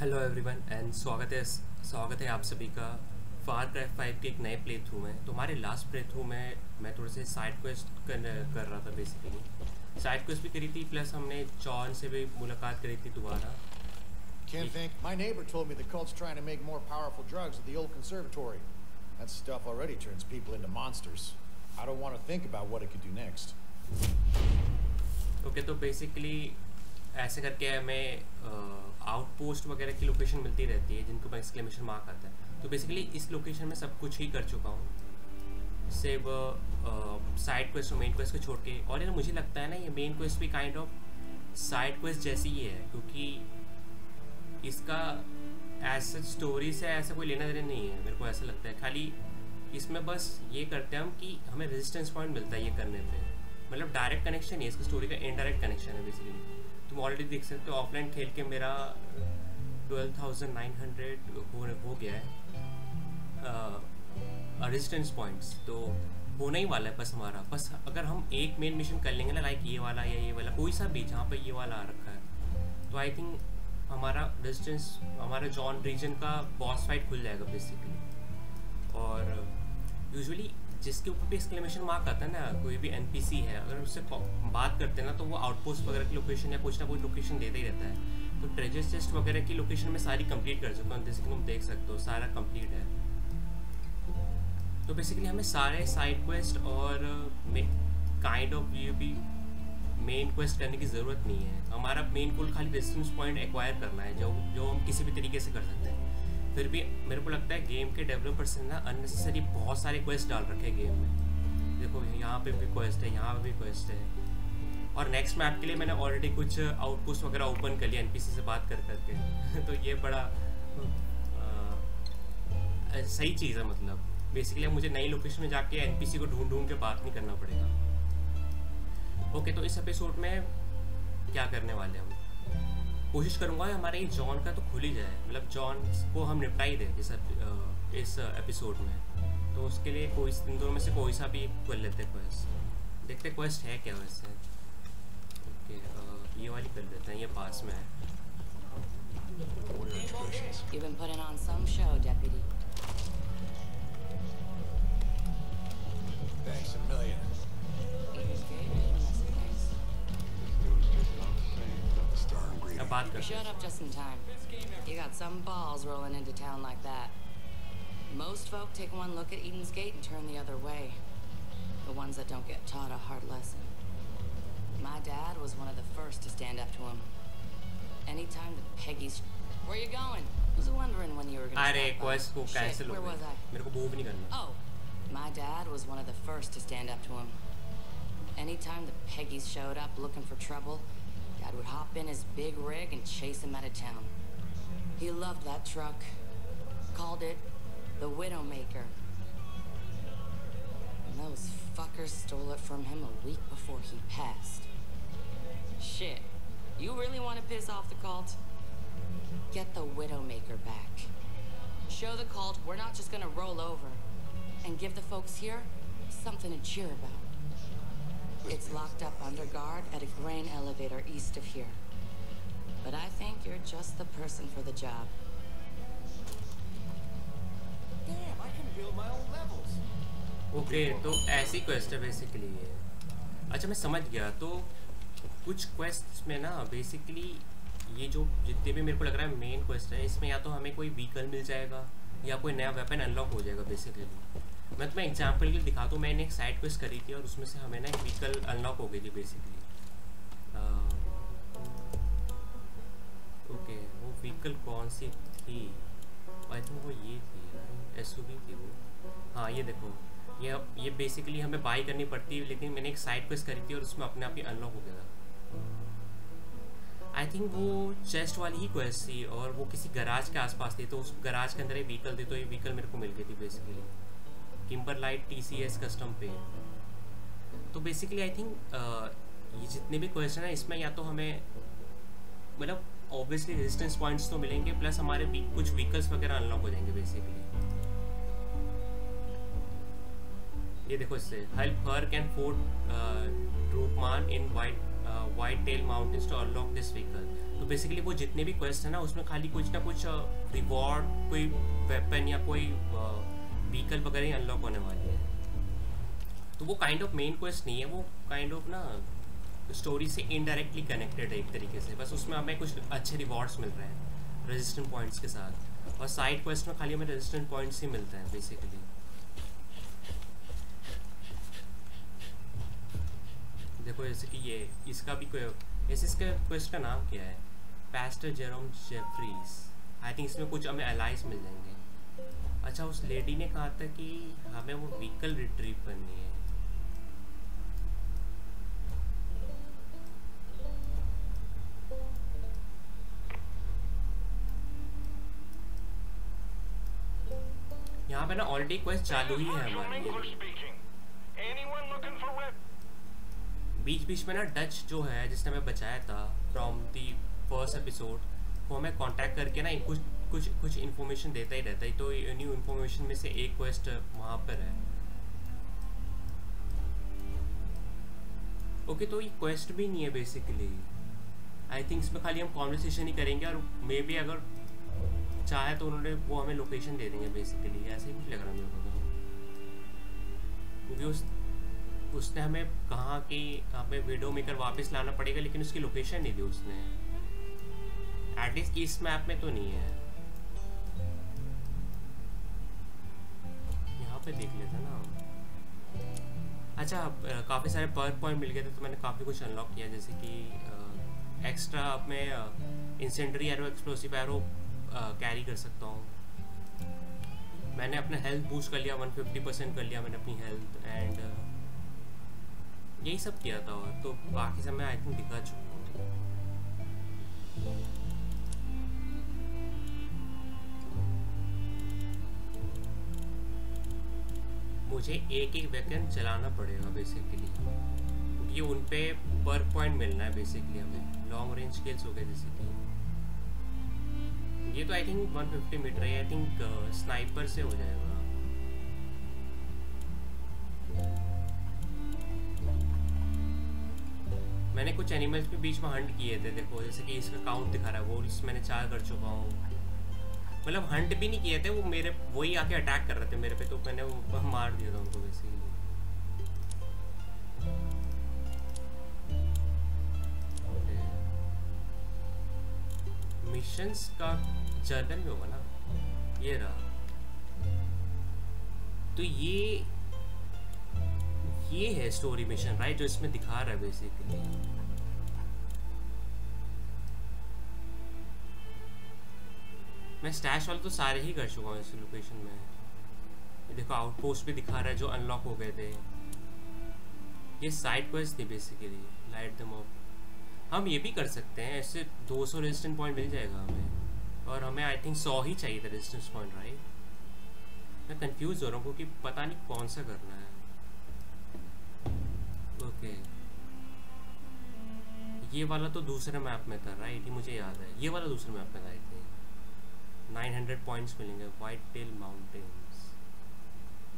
Hello everyone and स्वागत है आप सभी का फार क्राई 5 के एक नए प्ले थ्रू में। तो हमारे लास्ट प्ले थ्रू में मैं थोड़े से साइड क्वेस्ट कर रहा था। बेसिकली साइड क्वेस्ट भी करी थी, प्लस हमने जॉन से भी मुलाकात करी थी दोबारा। Can't think. My neighbor told me the cult's trying to make more powerful drugs at the old conservatory. That stuff already turns people into monsters. I don't want to think about what it could do next. Okay, तो basically ऐसे करके हमें outpost वगैरह की location मिलती रहती है जिनको मैं एक्सक्लेमेशन मार्क आता है। तो बेसिकली इस लोकेशन में सब कुछ ही कर चुका हूँ, सिर्फ साइड क्वेस्ट और मेन क्वेस्ट को छोड़ के। और यार मुझे लगता है ना ये मेन क्वेस्ट भी काइंड ऑफ साइड क्वेस्ट जैसी ही है, क्योंकि इसका ऐसा स्टोरी से ऐसा कोई लेना देना नहीं है। मेरे को ऐसा लगता है खाली इसमें बस ये करते हैं हम कि हमें रेजिस्टेंस पॉइंट मिलता है ये करने पर, मतलब डायरेक्ट कनेक्शन नहीं है इसकी स्टोरी का, इनडायरेक्ट कनेक्शन है बेसिकली। तुम ऑलरेडी देख सकते हो ऑफलाइन खेल के मेरा 12,900 हो गया है रेजिस्टेंस पॉइंट्स, तो होना ही वाला है बस हमारा। बस अगर हम एक मेन मिशन कर लेंगे ना, लाइक ये वाला या ये वाला, कोई सा भी जहाँ पर ये वाला आ रखा है, तो आई थिंक हमारा रेजिस्टेंस, हमारा जॉन रीजन का बॉस फाइट खुल जाएगा बेसिकली। और यूजुअली जिसके ऊपर भी एक्सक्लेमेशन मार्क आता है ना, कोई भी एनपीसी है, अगर उससे बात करते हैं ना तो वो आउटपोस्ट वगैरह की लोकेशन या कुछ ना कुछ लोकेशन देता ही रहता है। तो ट्रेजर चेस्ट वगैरह की लोकेशन में सारी कंप्लीट कर चुका हूँ, जैसे कि तुम देख सकते हो सारा कंप्लीट है। तो बेसिकली हमें सारे साइड क्वेस्ट और काइंड ऑफ ये भी मेन क्वेस्ट करने की ज़रूरत नहीं है। हमारा मेन गोल खाली रेजिस्टेंस पॉइंट एक्वायर करना है, जो हम किसी भी तरीके से कर सकते हैं। फिर भी मेरे को लगता है गेम के डेवलपर्स ने ना अननेसेसरी बहुत सारे क्वेस्ट डाल रखे हैं गेम में। देखो यहाँ पे भी क्वेस्ट है, यहाँ पे भी क्वेस्ट है। और नेक्स्ट मैप के लिए मैंने ऑलरेडी कुछ आउटपोस्ट वगैरह ओपन कर लिया एनपीसी से बात कर करके तो ये बड़ा सही चीज़ है। मतलब बेसिकली मुझे नई लोकेशन में जाके एनपीसी को ढूंढ के बात नहीं करना पड़ेगा। ओके, तो इस एपिसोड में क्या करने वाले हैं, कोशिश करूँगा हमारे ये जॉन का तो खुल ही जाए, मतलब जॉन को हम निपटा ही दें इस एपिसोड में। तो उसके लिए कोई इन दोनों में से कोई सा भी कर लेते हैं क्वेस्ट, देखते हैं क्वेस्ट है क्या वैसे। ओके ये वाली कर लेते हैं, ये पास में है। Shut up just in time. You got some balls rolling into town like that. Most folk take one look at Eden's Gate and turn the other way. The ones that don't get taught a hard lesson. My dad was one of the first to stand up to him. Anytime the Peggy's... Where you going? I was wondering when you were gonna... Arey, quest ko cancel ho gaya. मेरे को move नहीं करना. Oh, my dad was one of the first to stand up to him. Anytime the Peggy's showed up looking for trouble. Dad would hop in his big rig and chase him out of town. He loved that truck. Called it the Widowmaker. And those fuckers stole it from him a week before he passed. Shit, you really want to piss off the cult? Get the Widowmaker back. Show the cult we're not just gonna roll over. And give the folks here something to cheer about. It's locked up under guard at a grain elevator east of here. But I think you're just the person for the job. Damn, I can build my own levels. Okay, तो ऐसी quest है basically ये। अच्छा मैं समझ गया, तो कुछ क्वेस्ट में ना बेसिकली ये जो जितने भी मेरे को लग रहा है मेन क्वेस्ट है, इसमें या तो हमें कोई व्हीकल मिल जाएगा या कोई नया वेपन अनलॉक हो जाएगा बेसिकली। मैं तुम्हें एग्जाम्पल के लिए दिखा दूँ, मैंने एक साइड क्वेस्ट करी थी और उसमें से हमें ना एक व्हीकल अनलॉक हो गई थी बेसिकली। ओके वो व्हीकल कौन सी थी? आई थिंक वो ये थी, एसयूवी थी वो। हाँ ये देखो, ये बेसिकली हमें बाई करनी पड़ती है, लेकिन मैंने एक साइड क्वेस्ट करी थी और उसमें अपने आप ही अनलॉक हो गया था। आई थिंक वो चेस्ट वाली ही क्वेस्ट थी और वो किसी गराज के आसपास थी, तो उस गराज के अंदर ये व्हीकल थी, तो ये व्हीकल मेरे को मिल गई थी बेसिकली किम्बरलाइट टीसीएस कस्टम पे। तो बेसिकली आई थिंक ये जितने भी क्वेश्चन हैं इसमें या तो हमें मतलब ऑब्वियसली रेजिस्टेंस पॉइंट्स तो मिलेंगे, प्लस हमारे कुछ व्हीकल्स वगैरह अनलॉक हो जाएंगे बेसिकली। ये देखो इससे help her can fort Drubman in White tell mountains to unlock this vehicle. तो बेसिकली वो जितने भी क्वेस्ट है ना उसमें खाली कुछ ना कुछ रिवॉर्ड, कोई वेपन या कोई व्हीकल वगैरह ही अनलॉक होने वाली है। तो वो काइंड ऑफ मेन क्वेस्ट नहीं है, वो काइंड ऑफ ना स्टोरी से इनडायरेक्टली कनेक्टेड है एक तरीके से, बस उसमें हमें कुछ अच्छे रिवॉर्ड्स मिल रहे हैं रेजिस्टेंट पॉइंट्स के साथ, और साइड क्वेस्ट में खाली हमें रेजिस्टेंट पॉइंट्स ही मिलते हैं बेसिकली। देखो जैसे कि ये इसका भी इसके क्वेस्ट का नाम क्या है, pastor Jerome Jefferies. I think इसमें कुछ हमें अलाइज मिल जाएंगे। अच्छा उस लेडी ने कहा था कि हमें वो व्हीकल रिट्रीव करनी है। यहाँ पे ना ऑलरेडी क्वेस्ट चालू ही है हमारे। बीच बीच में ना डच जो है जिसने हमें बचाया था फ्रॉम दी फर्स्ट एपिसोड, वो हमें कांटेक्ट करके ना कुछ कुछ कुछ इन्फॉर्मेशन देता ही रहता है। तो न्यू इन्फॉर्मेशन में से एक क्वेस्ट वहाँ पर है। ओके तो ये क्वेस्ट भी नहीं है बेसिकली, आई थिंक इसमें खाली हम कॉन्वर्सेशन ही करेंगे, और मे बी अगर चाहे तो उन्होंने वो हमें लोकेशन दे देंगे बेसिकली, ऐसे ही कुछ लग रहा है मेरे को। क्योंकि उसने हमें कहा कि हमें विडोमेकर वापस लाना पड़ेगा, लेकिन उसकी लोकेशन नहीं दी उसने, एटलीस्ट इस मैप में तो नहीं है। यहाँ पे देख लेते ना। अच्छा काफ़ी सारे पर्क पॉइंट मिल गए थे, तो मैंने काफ़ी कुछ अनलॉक किया, जैसे कि एक्स्ट्रा अब मैं incendiary arrow, explosive arrow carry कर सकता हूँ। मैंने अपना हेल्थ बूस्ट कर लिया, 150% कर लिया मैंने अपनी हेल्थ, एंड यही सब किया था। और तो बाकी समय आई थिंक दिखा चुका हूँ। मुझे एक एक वेपन चलाना पड़ेगा बेसिकली, क्योंकि उन पे पर पॉइंट मिलना है बेसिकली हमें। लॉन्ग रेंज स्किल्स हो गए जैसे कि ये, तो आई थिंक 150 मीटर है, आई थिंक स्नाइपर से हो जाएगा। मैंने कुछ एनिमल्स भी बीच में हंट किए थे, देखो जैसे कि इसका काउंट दिखा रहा है, वो इस मैंने 4 कर चुका हूँ। मतलब हंट भी नहीं किए थे, वो मेरे वही आके अटैक कर रहे थे मेरे पे, तो मैंने वो मार दिया था उनको बेसिकली। मिशंस का जर्नल भी होगा ना, ये रहा। तो ये है स्टोरी मिशन राइट, जो इसमें दिखा रहा है बेसिकली। मैं स्टैश वाले तो सारे ही कर चुका हूँ इस लोकेशन में। देखो आउटपोस्ट भी दिखा रहा है जो अनलॉक हो गए थे। ये साइड क्वेस्ट थी बेसिकली, लाइट देम अप। हम ये भी कर सकते हैं, ऐसे 200 रेजिस्टेंस पॉइंट मिल जाएगा हमें, और हमें आई थिंक 100 ही चाहिए था रेजिस्टेंस पॉइंट राइट। मैं कंफ्यूज हो रहा हूँ क्योंकि पता नहीं कौन सा करना है। ओके ये वाला तो दूसरे मैप में था राइट, ये मुझे याद है, ये वाला दूसरे मैप में था। आई थिंक 900 पॉइंट्स मिलेंगे। White tell mountains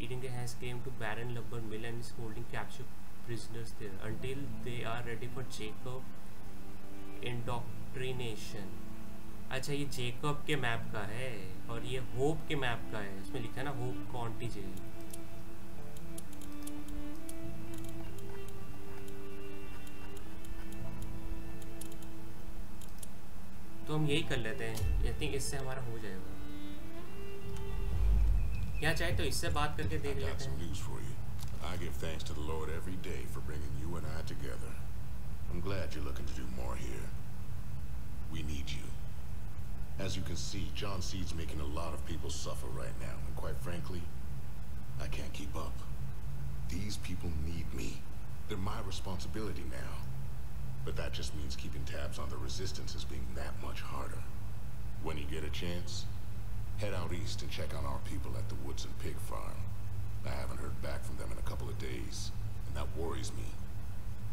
Eden has came to Baron lumber mill and is holding capture prisoners there until they are ready for Jacob indoctrination. अच्छा ये जेकब के मैप का है, और ये होप के मैप का है, उसमें लिखा है ना होप काउंटी जेल। तो हम यही कर लेते हैं, आई थिंक इससे हमारा हो जाएगा। क्या चाहे तो इससे बात करके देख लेते हैं। I give thanks to the Lord every day for bringing you and I together. I'm glad you're looking to do more here. We need you. As you can see, John Seed's making a lot of people suffer right now, and quite frankly, I can't keep up. These people need me. They're my responsibility now. But that just means keeping tabs on the resistance is being that much harder. When you get a chance, head out east and check on our people at the Woods and Pig Farm. I haven't heard back from them in a couple of days, and that worries me.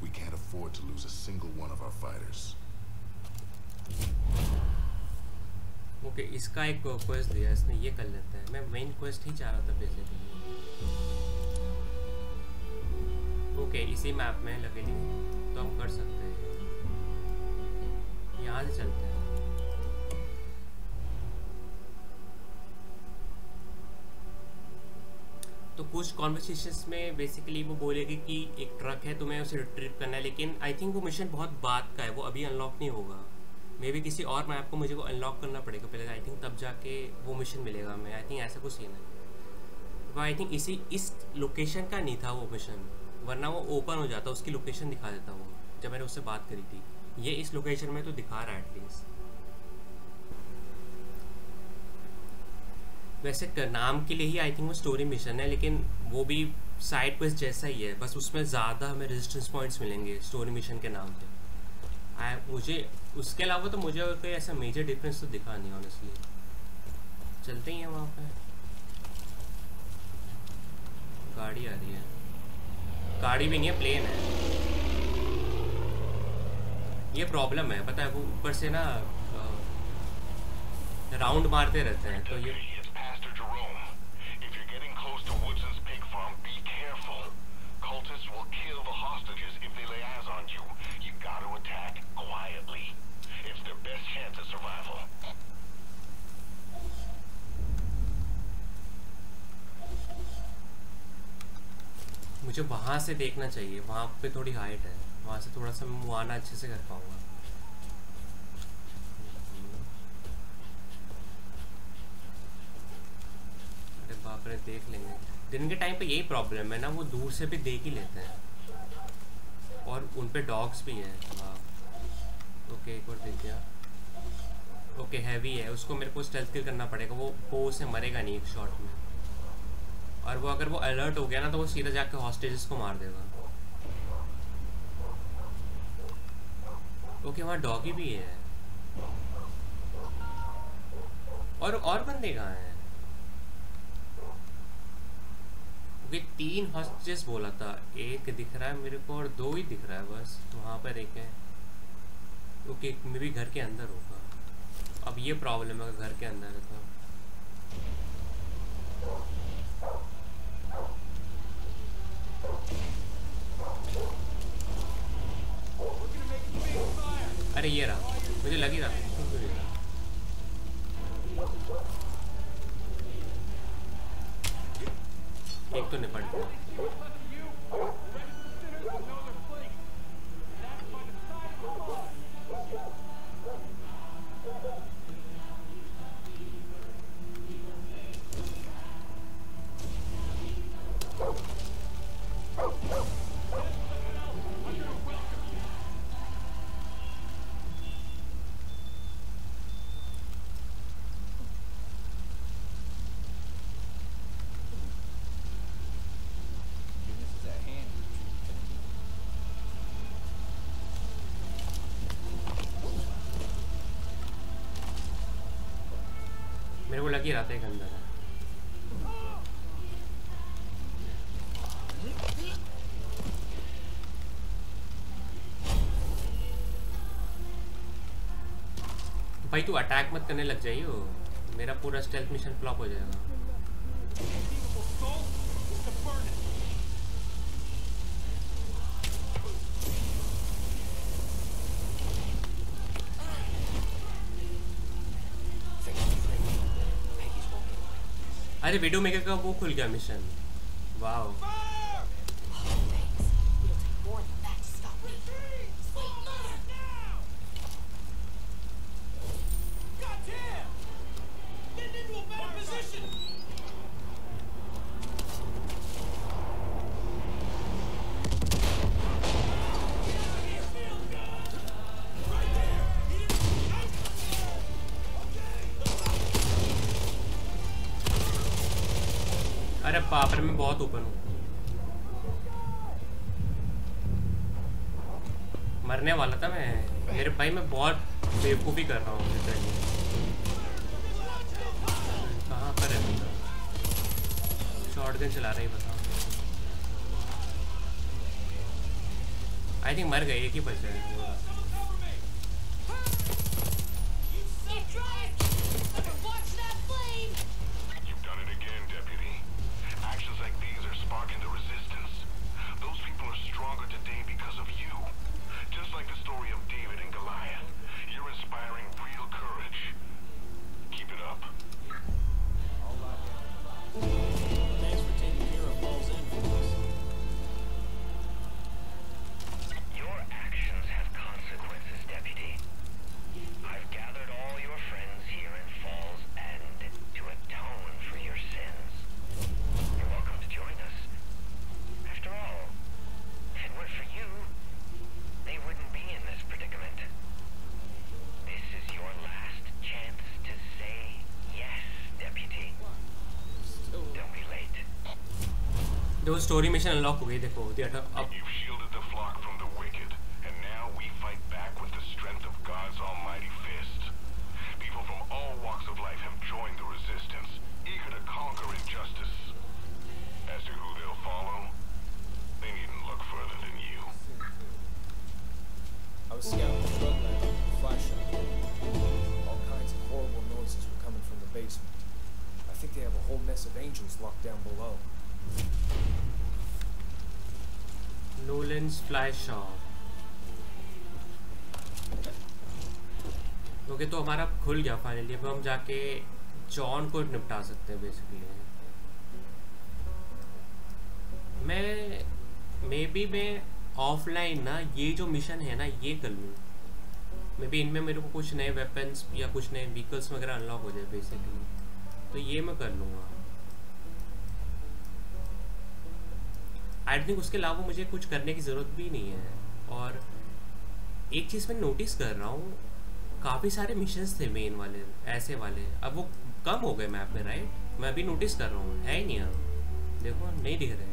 We can't afford to lose a single one of our fighters. Okay, इसका एक quest दिया इसने, ये कर लेता है। मैं main quest ही चाह रहा था बेसिकली। Okay, इसी map में लगेगी तो हम कर सकते हैं। यहाँ से चलते हैं। तो कुछ कॉन्वर्सेशंस में बेसिकली वो बोलेगी कि एक ट्रक है तुम्हें उसे रिट्रीव करना है, लेकिन आई थिंक वो मिशन बहुत बाद का है, वो अभी अनलॉक नहीं होगा। मे बी किसी और मैप को मुझे वो अनलॉक करना पड़ेगा पहले, आई थिंक तब जाके वो मिशन मिलेगा हमें। आई थिंक ऐसा कुछ सीन है, वो आई थिंक इस लोकेशन का नहीं था वो मिशन, वरना वो ओपन हो जाता, उसकी लोकेशन दिखा देता वो, जब मैंने उससे बात करी थी। ये इस लोकेशन में तो दिखा रहा है एटलीस्ट। वैसे नाम के लिए ही आई थिंक वो स्टोरी मिशन है, लेकिन वो भी साइड क्वेस्ट जैसा ही है, बस उसमें ज़्यादा हमें रेजिस्टेंस पॉइंट्स मिलेंगे स्टोरी मिशन के नाम पे। मुझे उसके अलावा तो मुझे और कोई ऐसा मेजर डिफरेंस तो दिखा नहीं ऑनेस्टली। चलते ही हैं वहाँ पे। गाड़ी आ रही है, गाड़ी भी नहीं है, प्लेन है। ये प्रॉब्लम है पता है, वो ऊपर से ना राउंड मारते रहते हैं। तो ये मुझे वहाँ से देखना चाहिए, वहाँ पे थोड़ी हाइट है, वहाँ से थोड़ा सा मैं मुआना अच्छे से कर पाऊँगा। अरे बाप रे, देख लेंगे। दिन के टाइम पे यही प्रॉब्लम है ना, वो दूर से भी देख ही लेते हैं, और उन पे डॉग्स भी हैं। ओके, एक और देख दिया। ओके, हैवी है, उसको मेरे को स्टेल्थ किल करना पड़ेगा। वो से मरेगा नहीं एक शॉट में, और वो अगर वो अलर्ट हो गया ना तो वो सीधा जाके हॉस्टेजेस को मार देगा। ओके, वहाँ डॉगी भी है, और बंदे कहाँ हैं? ओके, 3 हॉस्टेजेस बोला था, एक दिख रहा है मेरे को और 2 ही दिख रहा है बस, वहाँ पर एक है। ओके, मे भी घर के अंदर होगा। अब ये प्रॉब्लम है, घर के अंदर है तो अरे ये रहा, मुझे लग ही रहा। एक तो निपट गया। लगी रहता है अंदर। भाई तू अटैक मत करने लग जाइयो, मेरा पूरा स्टेल्थ मिशन फ्लॉप हो जाएगा। अरे विडोमेकर का वो खुल गया मिशन, वाओ। बहुत ओपन हूँ, मरने वाला था मैं। मेरे भाई मैं बहुत बेवकूफ़ी कर रहा हूँ। कहाँ पर है शॉटगन चला रही, बताओ। आई थिंक मर गई, एक ही बचा है। तो स्टोरी मिशन अनलॉक हो गई, देखो होती है अब। ओके, तो हमारा खुल गया फाइनली। अब हम जाके जॉन को निपटा सकते हैं बेसिकली। मैं ऑफलाइन ना ये जो मिशन है ना ये कर लूँ, मे बी इनमें मेरे को कुछ नए वेपन्स या कुछ नए व्हीकल्स वगैरह अनलॉक हो जाए बेसिकली, तो ये मैं कर लूँगा। आई थिंक उसके अलावा मुझे कुछ करने की ज़रूरत भी नहीं है। और एक चीज़ मैं नोटिस कर रहा हूँ, काफ़ी सारे मिशंस थे मेन वाले ऐसे वाले, अब वो कम हो गए मैप में, राइट? मैं अभी नोटिस कर रहा हूँ, है ही नहीं अब, देखो नहीं दिख रहे।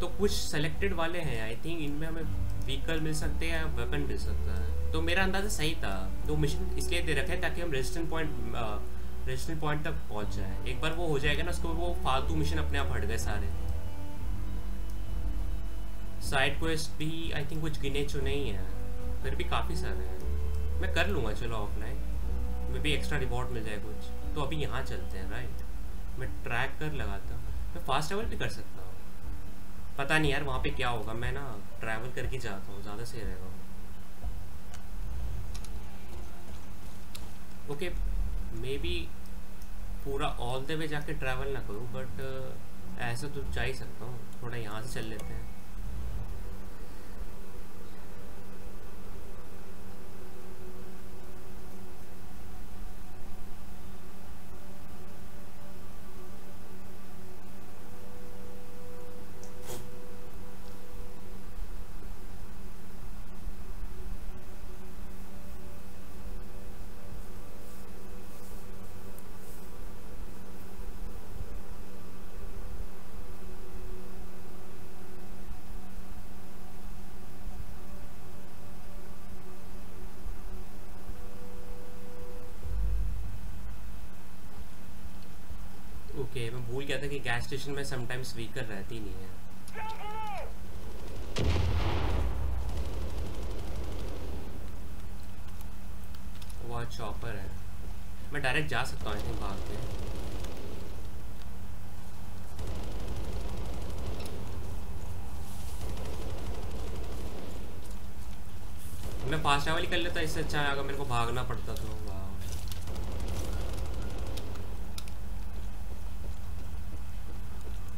तो कुछ सेलेक्टेड वाले हैं आई थिंक, इनमें हमें व्हीकल मिल सकते हैं या वेपन मिल सकता है। तो मेरा अंदाज़ा सही था, तो मिशन इसलिए दे रखे ताकि हम रेजिस्टेंस पॉइंट तक पहुँच जाए। एक बार वो हो जाएगा ना उसको, वो फालतू मिशन अपने आप हट गए सारे। साइड क्वेस्ट भी आई थिंक कुछ गिने चुने ही हैं, फिर भी काफ़ी सारे हैं, मैं कर लूँगा। चलो ऑफलाइन में भी एक्स्ट्रा रिवॉर्ड मिल जाए कुछ। तो अभी यहाँ चलते हैं, राइट? मैं ट्रैक कर लगाता हूँ, मैं फास्ट ट्रैवल भी कर सकता हूँ। पता नहीं यार वहाँ पे क्या होगा, मैं ना ट्रैवल करके जाता हूँ, ज़्यादा सही रहेगा। ओके, मे बी पूरा ऑल द वे जाके ट्रैवल ना करूँ, बट ऐसा तो जा ही सकता हूँ। थोड़ा यहाँ से चल लेते हैं। मैं भूल गया था कि गैस स्टेशन में समटाइम्स व्हीकल रहती नहीं है। वहाँ चॉपर है, मैं डायरेक्ट जा सकता हूँ आई थिंक भाग के। मैं फास्ट ट्रैवल कर लेता, इससे अच्छा है अगर मेरे को भागना पड़ता तो।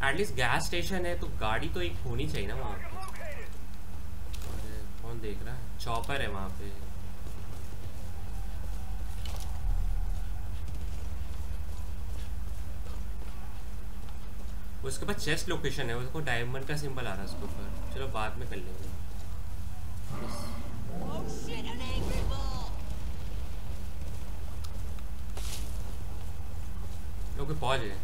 एटलीस्ट गैस स्टेशन है तो गाड़ी तो एक होनी चाहिए ना वहाँ पे। अरे कौन देख रहा है, चॉपर है वहाँ पे। उसके बाद चेस्ट लोकेशन है, उसको डायमंड का सिंबल आ रहा है उसके ऊपर। चलो बाद में कर लेंगे। ओके पहुँच गए।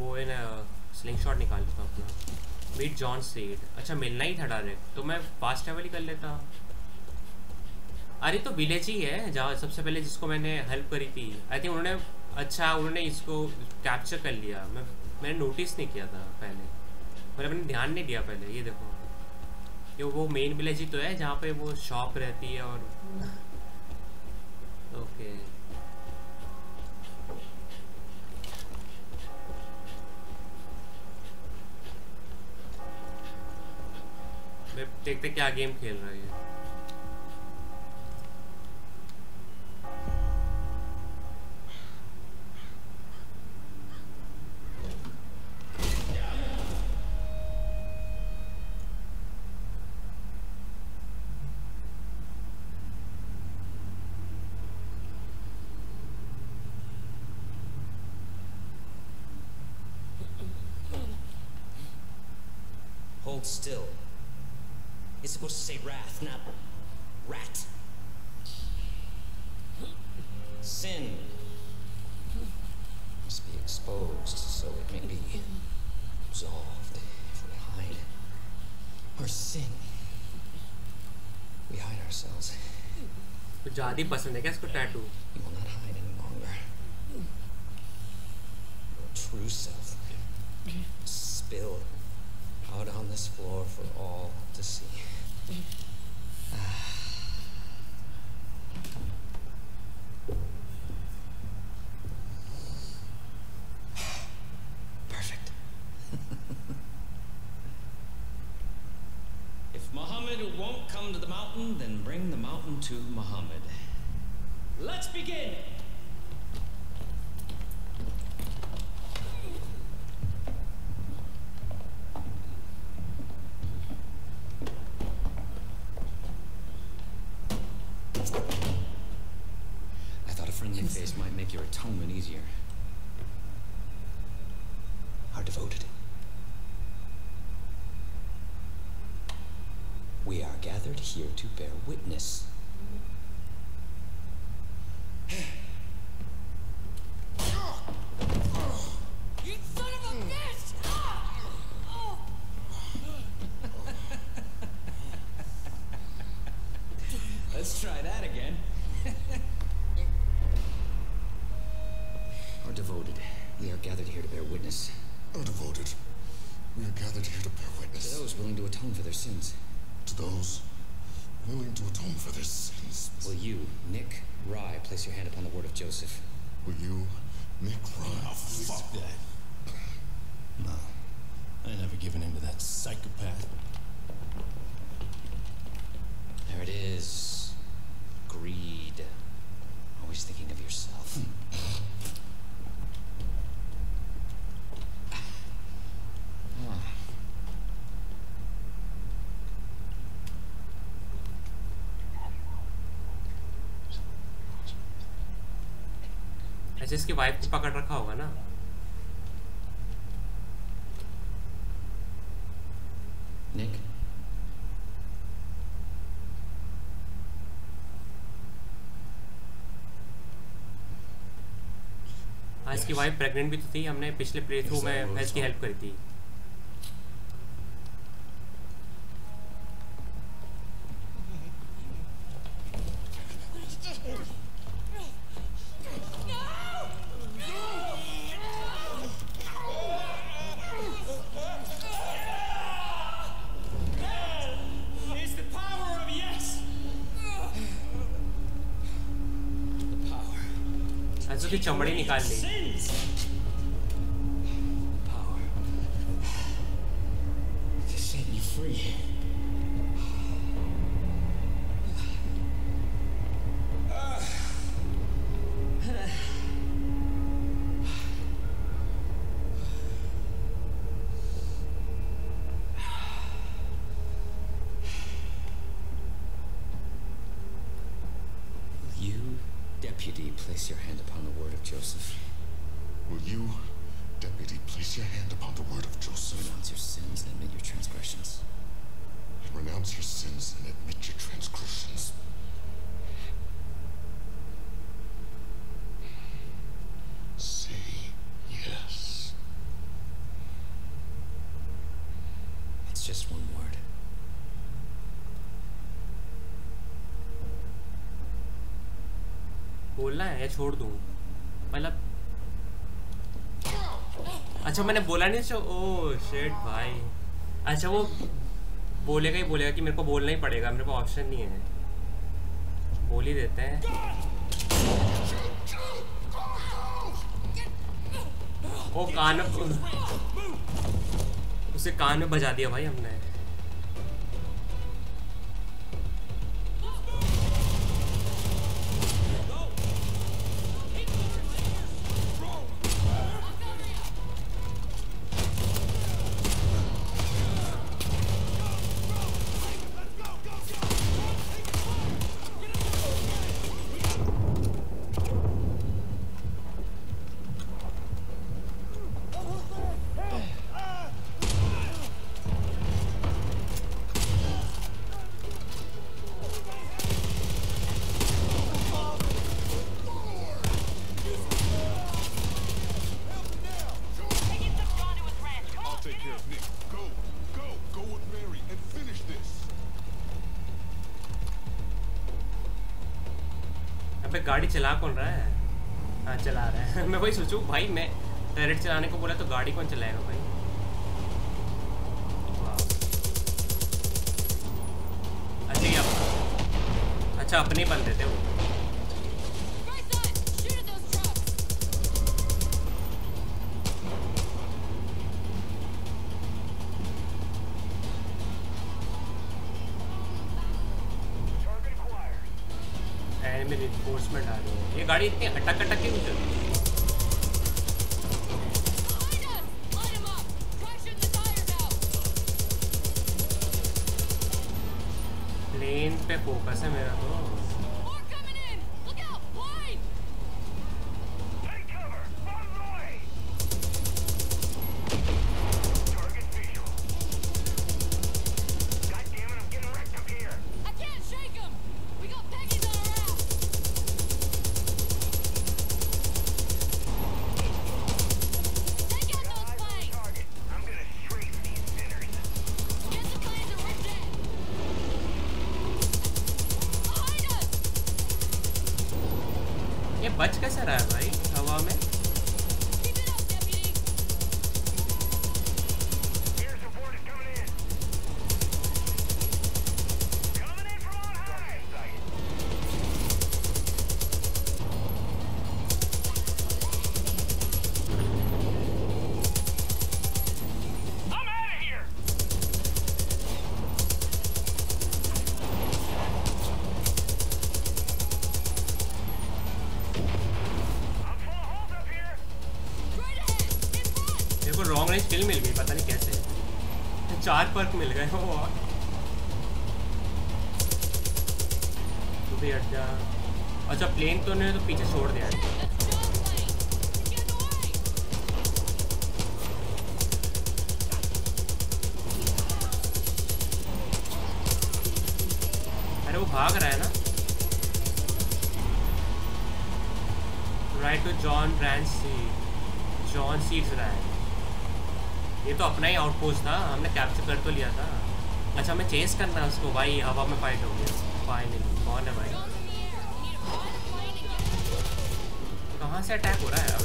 वो है ना स्लिंग शॉट निकाल लेता अपना। मीट जॉन सीड, अच्छा मिलना ही था डायरेक्ट, तो मैं फास्ट ट्रैवल ही कर लेता। अरे तो विलेज ही है जहाँ सबसे पहले जिसको मैंने हेल्प करी थी आई थिंक। उन्होंने इसको कैप्चर कर लिया, मैंने नोटिस नहीं किया था पहले, मतलब मैंने ध्यान नहीं दिया पहले। ये देखो कि वो मेन विलेज ही तो है जहाँ पे वो शॉप रहती है और ओके देखते क्या गेम खेल रहा है। Hold still. It's supposed to say wrath, not rat. Sin. must be exposed so it may be absolved. If we hide our sin, we hide ourselves. You will not hide any longer. Your true self spilled out on this floor for all to see. Perfect. If Muhammad won't come to the mountain, then bring the mountain to Muhammad. Let's begin. Your atonement easier. Our devoted. We are gathered here to bear witness. You son of a bitch! Oh. Let's try that again. Devoted. We are gathered here to bear witness. Oh, devoted. We are gathered here to bear witness. To those willing to atone for their sins. To those willing to atone for their sins. Will you, Nick Rye, place your hand upon the word of Joseph? Will you, Nick Rye? Oh, fuck that. No. I ain't never given in to that psychopath. There it is. Greed. Always thinking of yourself. जिसकी wife को पकड़ रखा होगा ना निक आज की wife pregnant भी तो थी. हमने पिछले प्ले थ्रू में इसकी हेल्प करी थी. चमड़ी निकाल ली. Place your hand upon the word of Joseph. Will you, deputy, place your hand upon the word of Joseph? Renounce your sins and admit your transgressions. Renounce your sins and admit your transgressions. Say yes. It's just one word. बोलना है या छोड़ दूँ? मतलब अच्छा मैंने बोला नहीं. तो ओ शेट भाई. अच्छा वो बोलेगा ही बोलेगा कि मेरे को बोलना ही पड़ेगा. मेरे को ऑप्शन नहीं है. बोल ही देते हैं. ओ कान उसे कान में बजा दिया भाई हमने. अबे गाड़ी चला कौन रहा है? हाँ चला रहा है। मैं वही सोचूं भाई, मैं डायरेक्ट चलाने को बोला तो गाड़ी कौन चलाएगा भाई। अच्छा अपने ही बंदे थे वो। ये गाड़ी इतनी अटक अटक क्यों चल रही है? प्लेन पे फोकस है मेरा तो। चार पर्क मिल गए हो और तू भी हट जा। अच्छा प्लेन तो ने तो पीछे छोड़ दिया है। अरे वो भाग रहा है ना। Right to John brand seed, John seed रहा है। ये तो अपना ही आउटपोस्ट था, हमने कैप्चर कर तो लिया था। अच्छा हमें चेस करना है उसको भाई। हवा में फाइट हो गया फाइनली। कौन है भाई? कहाँ से अटैक हो रहा है?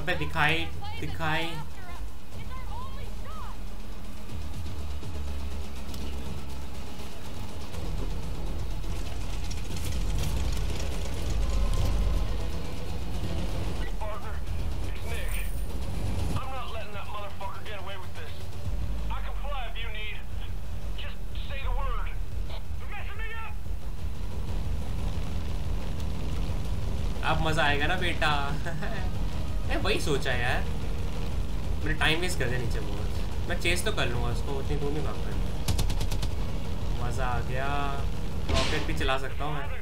अबे दिखाई दिखाई अब मजा आएगा ना बेटा। वही सोचा यार, मैंने टाइम वेस्ट कर दिया नीचे बहुत। मैं चेस तो कर लूँगा उसको, उतनी दूर नहीं भाग पाऊंगा। मज़ा आ गया। रॉकेट भी चला सकता हूँ मैं।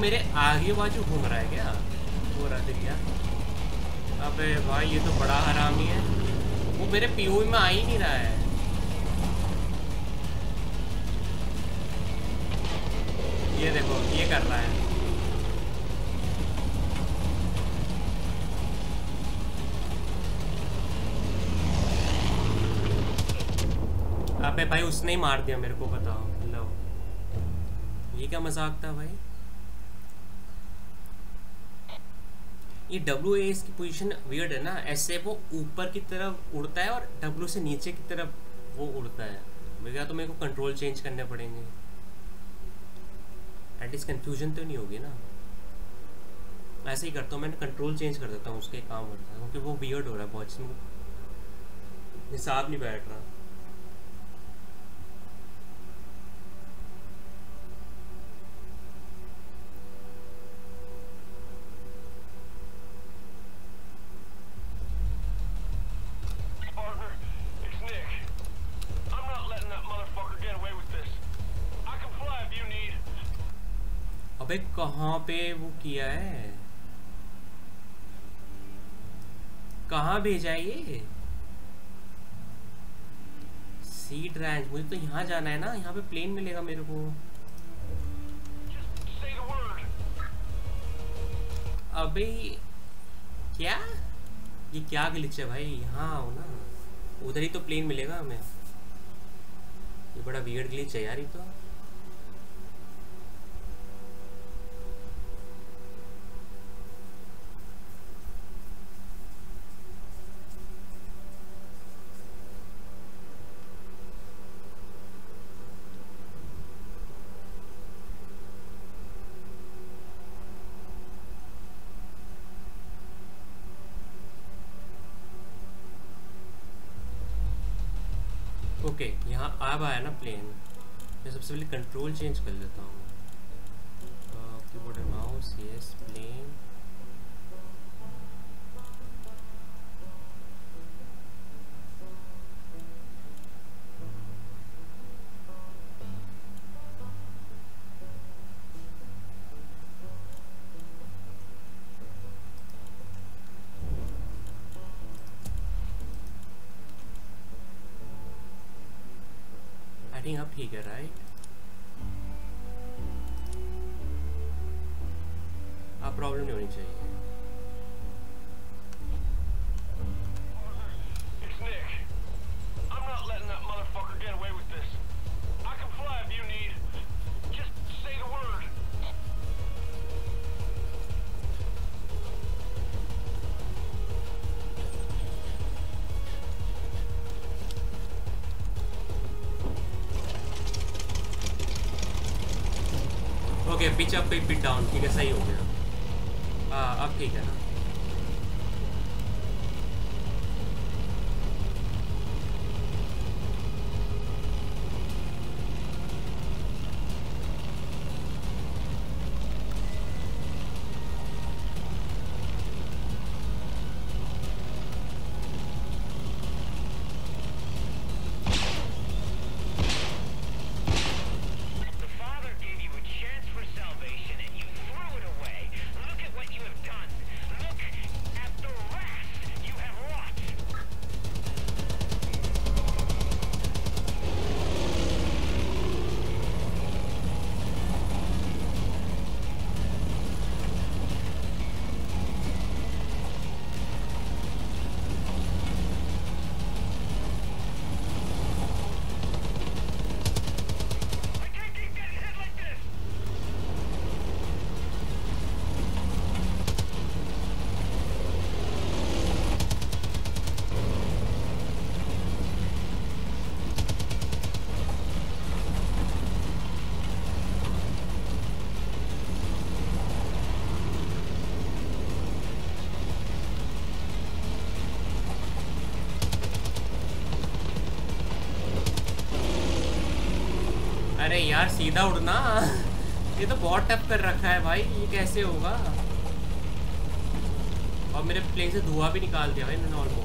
मेरे आगे बाजू घूम रहा है क्या वो राधिया? अबे भाई ये तो बड़ा हरामी है। वो मेरे पीओ में आ ही नहीं रहा है। ये देखो ये कर रहा है। अबे भाई उसने ही मार दिया मेरे को। बताओ लो ये क्या मजाक था भाई। ये WA इसकी पोजीशन वियर्ड है ना, ऐसे वो ऊपर की तरफ उड़ता है और W से नीचे की तरफ वो उड़ता है। मेरा तो मेरे को कंट्रोल चेंज करने पड़ेंगे। एटलीस्ट कंफ्यूजन तो नहीं होगी ना। ऐसे ही करता हूँ, मैंने कंट्रोल चेंज कर देता हूँ उसके काम करता हूँ क्योंकि वो वियर्ड हो रहा है बहुत, इसमें हिसाब नहीं बैठ रहा। अबे कहाँ पे वो किया है, कहाँ भेजा है ये सीड रैंच? मुझे तो यहाँ जाना है ना, यहाँ पे प्लेन मिलेगा मेरे को। अबे क्या ये क्या ग्लिच है भाई, यहाँ आओ ना, उधर ही तो प्लेन मिलेगा हमें। ये बड़ा वियर्ड ग्लिच है यार ये तो। ओके यहाँ अब आया ना प्लेन। मैं सबसे पहले कंट्रोल चेंज कर लेता हूँ, keyboard and mouse, yes plane. ठीक है राइट, आप प्रॉब्लम नहीं होनी चाहिए। पिच अप पे पिच डाउन, ठीक है सही हो गया। हाँ अब ठीक है ना। अरे यार सीधा उड़ना, ये तो बहुत टफ कर रखा है भाई, ये कैसे होगा? और मेरे प्लेन से धुआं भी निकाल दिया भाई इन्होंने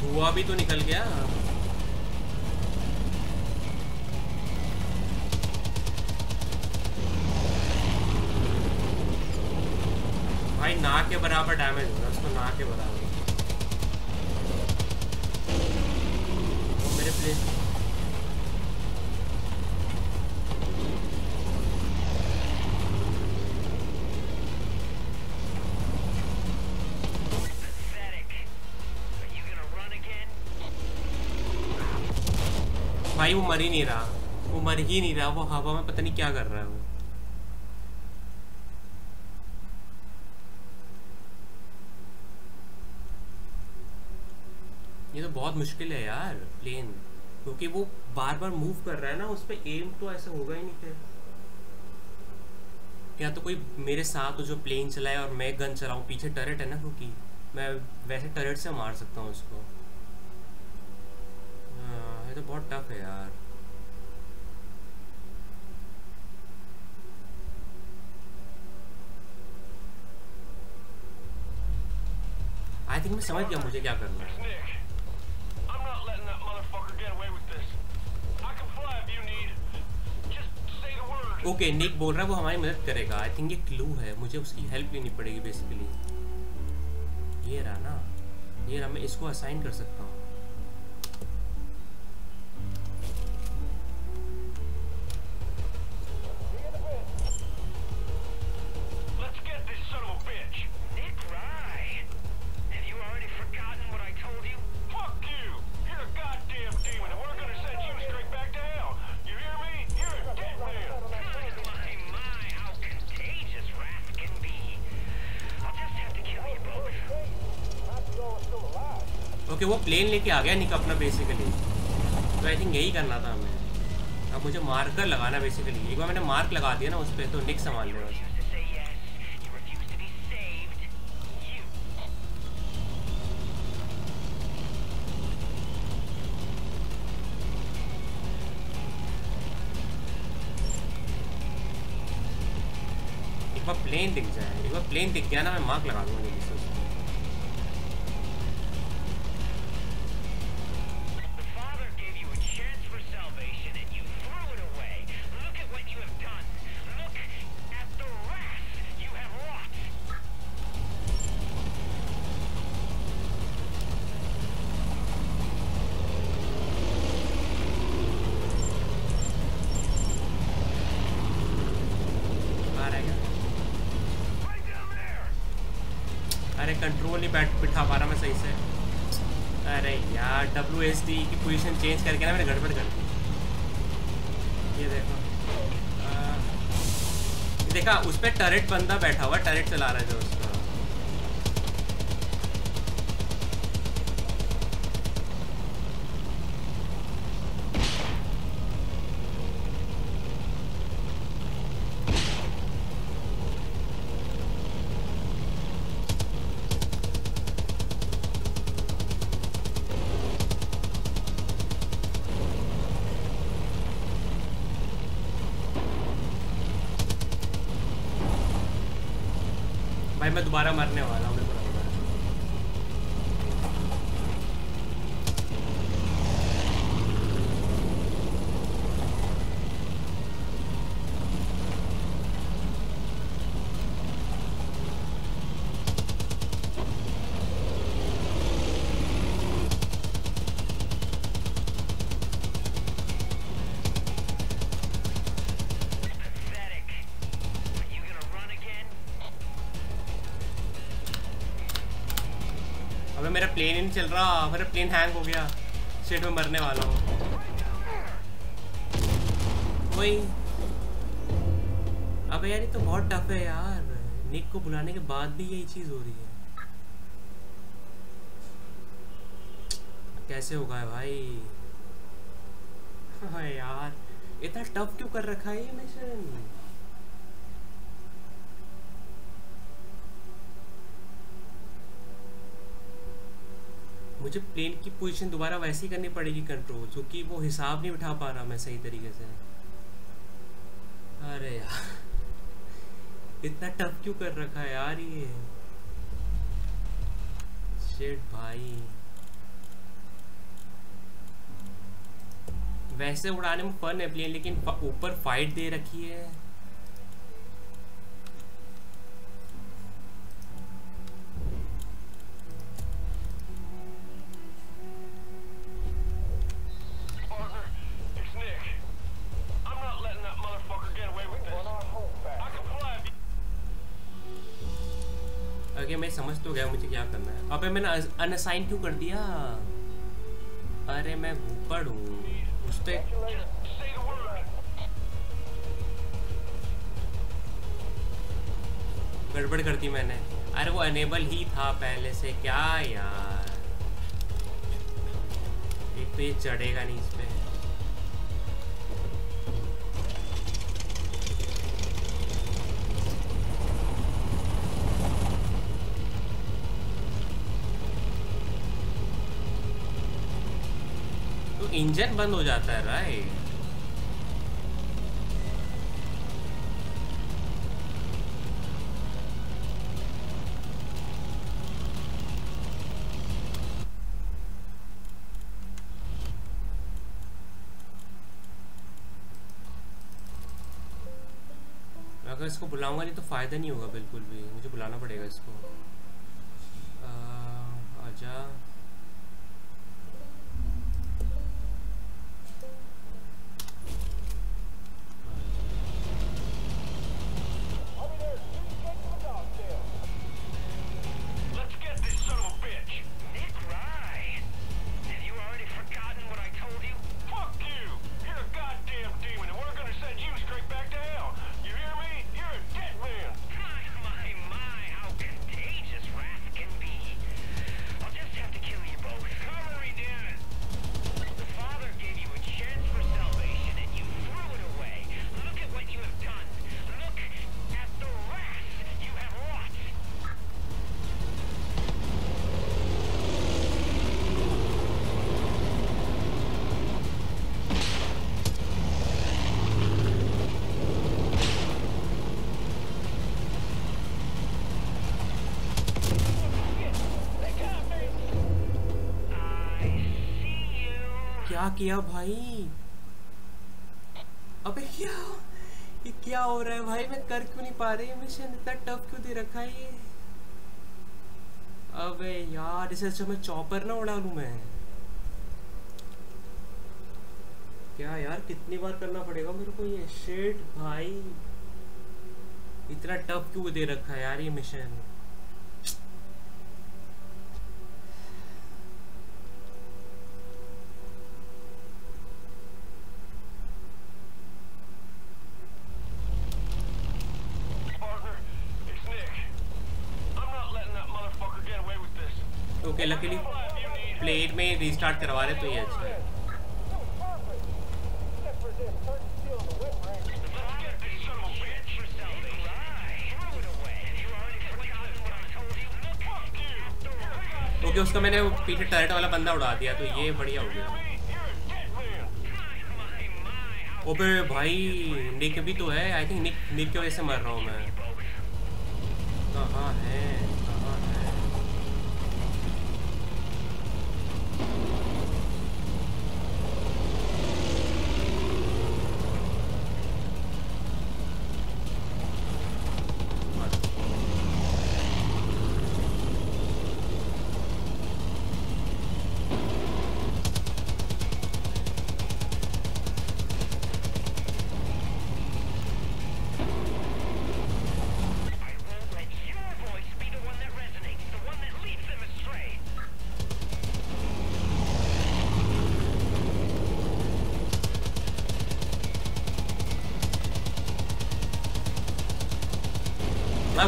धुआं भी तो निकल गया। भाई ना के बराबर डैमेज हो रहा है उसको, ना के बराबर। मेरे प्लेस भाई वो मर ही नहीं रहा, वो मर ही नहीं रहा, वो हवा में पता नहीं क्या कर रहा है वो। ये तो बहुत मुश्किल है यार प्लेन, क्योंकि वो बार बार मूव कर रहा है ना, उस पे एम तो ऐसा होगा ही नहीं। फिर या तो कोई मेरे साथ जो प्लेन चलाए और मैं गन चलाऊं, पीछे टर्रेट है ना, क्योंकि मैं वैसे टर्रेट से मार सकता हूँ उसको। ये तो बहुत टफ है यार। आई थिंक मैं समझ गया मुझे क्या करना है। ओके, निक बोल रहा है वो हमारी मदद करेगा। आई थिंक ये क्लू है, मुझे उसकी हेल्प लेनी पड़ेगी बेसिकली। ये रहा ना, ये रहा, मैं इसको असाइन कर सकता हूँ। ओके, वो प्लेन लेके आ गया निक अपना बेसिकली, तो आई थिंक यही करना था हमें। अब मुझे मार्कर लगाना बेसिकली, एक बार मैंने मार्क लगा दिया ना उस पर तो निक संभाल लेगा। एक बार प्लेन दिख जाए, एक बार प्लेन दिख गया ना, मैं मार्क लगा दूंगा उसको। की पोजीशन चेंज करके ना मैंने गड़बड़ कर दी। ये देखो, देखा उस पर टर्रेट बंदा बैठा हुआ, टर्रेट चला रहा था उसका। मैं दोबारा मरने वाला हूँ। प्लेन नहीं चल रहा, मेरा प्लेन हैंग हो गया, शेड में मरने वाला हूँ। अबे यार ये तो बहुत टफ है यार, निक को बुलाने के बाद भी यही चीज हो रही है। कैसे होगा भाई? हाँ यार, इतना टफ क्यों कर रखा है ये मिशन? मुझे प्लेन की पोजीशन दोबारा वैसी करनी पड़ेगी कंट्रोल, क्योंकि वो हिसाब नहीं उठा पा रहा मैं सही तरीके से। अरे यार इतना टफ क्यों कर रखा है यार ये? शिट भाई, वैसे उड़ाने में फन है प्लेन, लेकिन ऊपर फाइट दे रखी है। अगर मैं समझ तो गया मुझे क्या करना है। अबे मैंने अनअसाइन क्यों कर दिया? अरे मैं भूपड़ हूँ। उस पे गड़बड़ कर दी मैंने। अरे वो अनेबल ही था पहले से। क्या यार, एक तो ये चढ़ेगा नहीं इस पे। इंजन बंद हो जाता है राइट। अगर इसको बुलाऊंगा नहीं तो फायदा नहीं होगा बिल्कुल भी। मुझे बुलाना पड़ेगा इसको। आजा किया भाई। अबे क्या ये क्या हो रहा है भाई? मैं कर क्यों नहीं पा रही मिशन? इतना टफ क्यों दे रखा है ये? अबे यार इसे अच्छा मैं चॉपर ना उड़ा लूं मैं क्या यार? कितनी बार करना पड़ेगा मेरे को ये शेट? भाई इतना टफ क्यों दे रखा है यार ये मिशन? लकीली प्लेट में रीस्टार्ट करवा रहे तो ये अच्छा है। ओके, उसका मैंने पीछे टर्रेट वाला बंदा उड़ा दिया तो ये बढ़िया हो गया। ओबे भाई निक भी तो है। आई थिंक निक की वजह से मर रहा हूँ मैं। कहाँ है?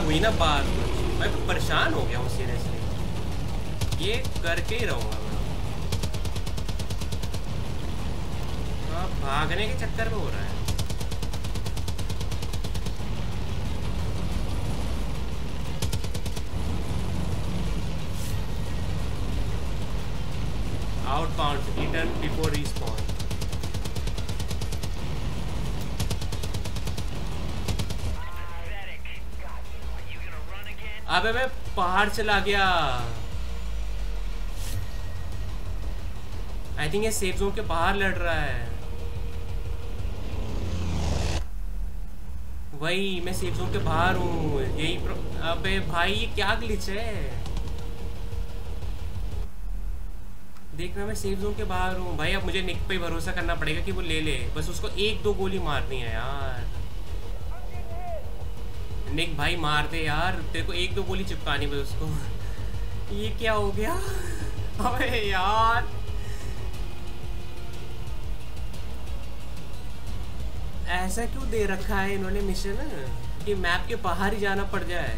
हुई ना बात, मैं परेशान हो गया हूँ सीरियसली। ये करके ही रहूँगा मैं। भागने के चक्कर में हो रहा है। Outbound return before response. अबे मैं पहाड़ चला गया। आई थिंक ये सेफ जोन के बाहर लड़ रहा है। वही मैं सेफ जोन के बाहर हूँ यही। अबे भाई ये क्या ग्लिच है, देखना मैं सेफ जोन के बाहर हूँ भाई। अब मुझे निक पे ही भरोसा करना पड़ेगा कि वो ले ले, बस उसको एक दो गोली मारनी है यार। निक भाई मार दे यार, तेरे को एक दो गोली चिपकानी बस उसको। ये क्या हो गया अबे यार। ऐसा क्यों दे रखा है इन्होंने मिशन कि मैप के बाहर ही जाना पड़ जाए।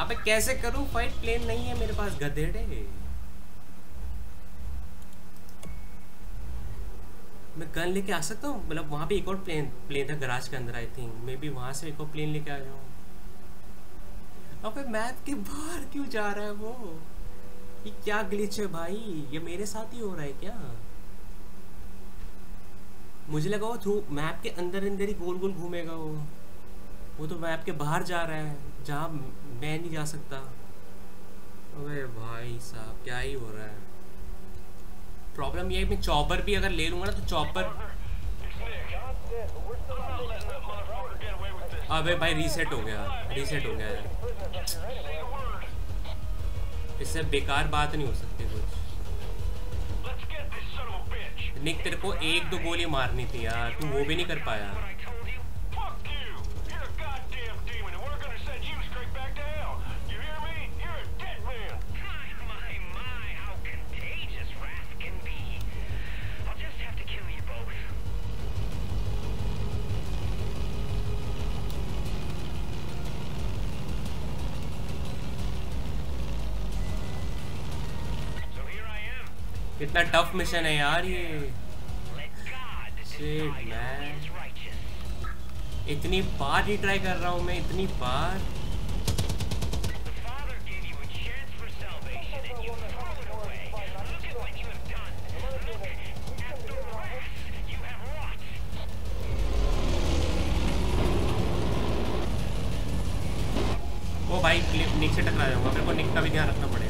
अबे कैसे करूं, फाइट प्लेन नहीं है मेरे पास गधेड़े। मैं गन लेके आ सकता हूँ, मतलब वहां पे एक और प्लेन था गराज के अंदर आई थिंक, मे बी वहां से एक और प्लेन लेके आ जाऊं। अबे मैप के बाहर क्यों जा रहा है वो, ये क्या ग्लिच है भाई। ये मेरे साथ ही हो रहा है क्या, मुझे लगा वो थ्रू मैप के अंदर अंदर ही गोल गोल घूमेगा वो तो मैप के बाहर जा रहा है जहाँ मैं नहीं जा सकता। अबे भाई साहब क्या ही हो रहा है। प्रॉब्लम ये है मैं चॉपर भी अगर ले लूँगा ना तो चॉपर। अबे भाई रीसेट हो गया, रीसेट हो गया। इससे बेकार बात नहीं हो सकती कुछ। निक तेरे को एक दो गोली मारनी थी यार, तू वो भी नहीं कर पाया। कितना टफ मिशन है यार ये। शिट मैन, इतनी बार ही ट्राई कर रहा हूँ मैं, इतनी बार। ओ भाई निक से टकरा जाऊंगा, मेरे को निक का भी ध्यान रखना पड़ेगा।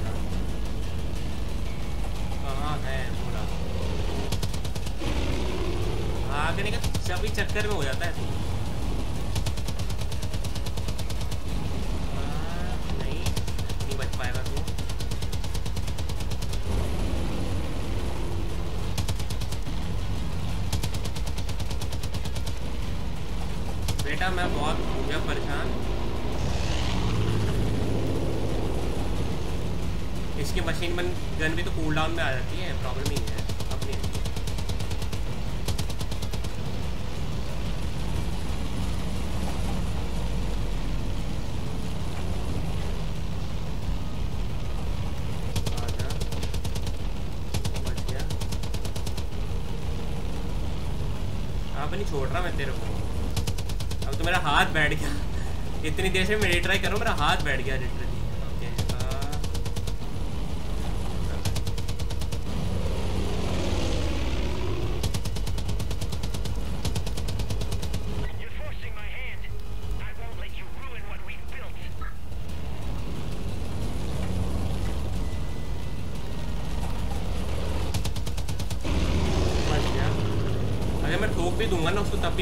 भागने का सभी चक्कर में हो जाता है। नहीं बच पाएगा तू। बेटा मैं बहुत हो गया परेशान। इसकी मशीन बन गन भी तो कूल डाउन में आ जाती है, प्रॉब्लम ही है अपनी। नहीं छोड़ रहा मैं तेरे को, अब तो मेरा हाथ बैठ गया। इतनी देर से मैं ट्राई कर रहा हूँ, मेरा हाथ बैठ गया लिटरली।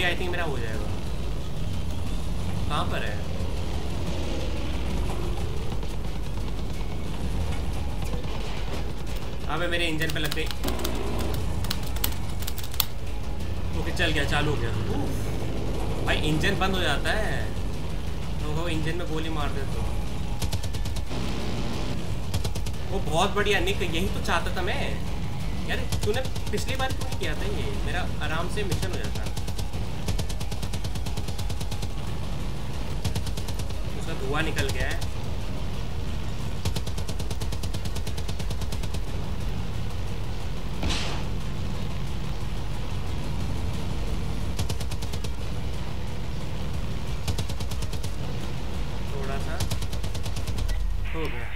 आई थिंक मेरा हो जाएगा। कहाँ पर है? अबे मेरे इंजन पे लग गई। ओके चल गया, चालू हो गया। भाई इंजन बंद हो जाता है तो इंजन में गोली मार देता हूँ। वो बहुत बढ़िया निक, यही तो चाहता था मैं यार। तूने पिछली बार क्यों नहीं किया था ये, मेरा आराम से मिशन हो जाता। धुआं निकल गया है। थोड़ा सा हो गया।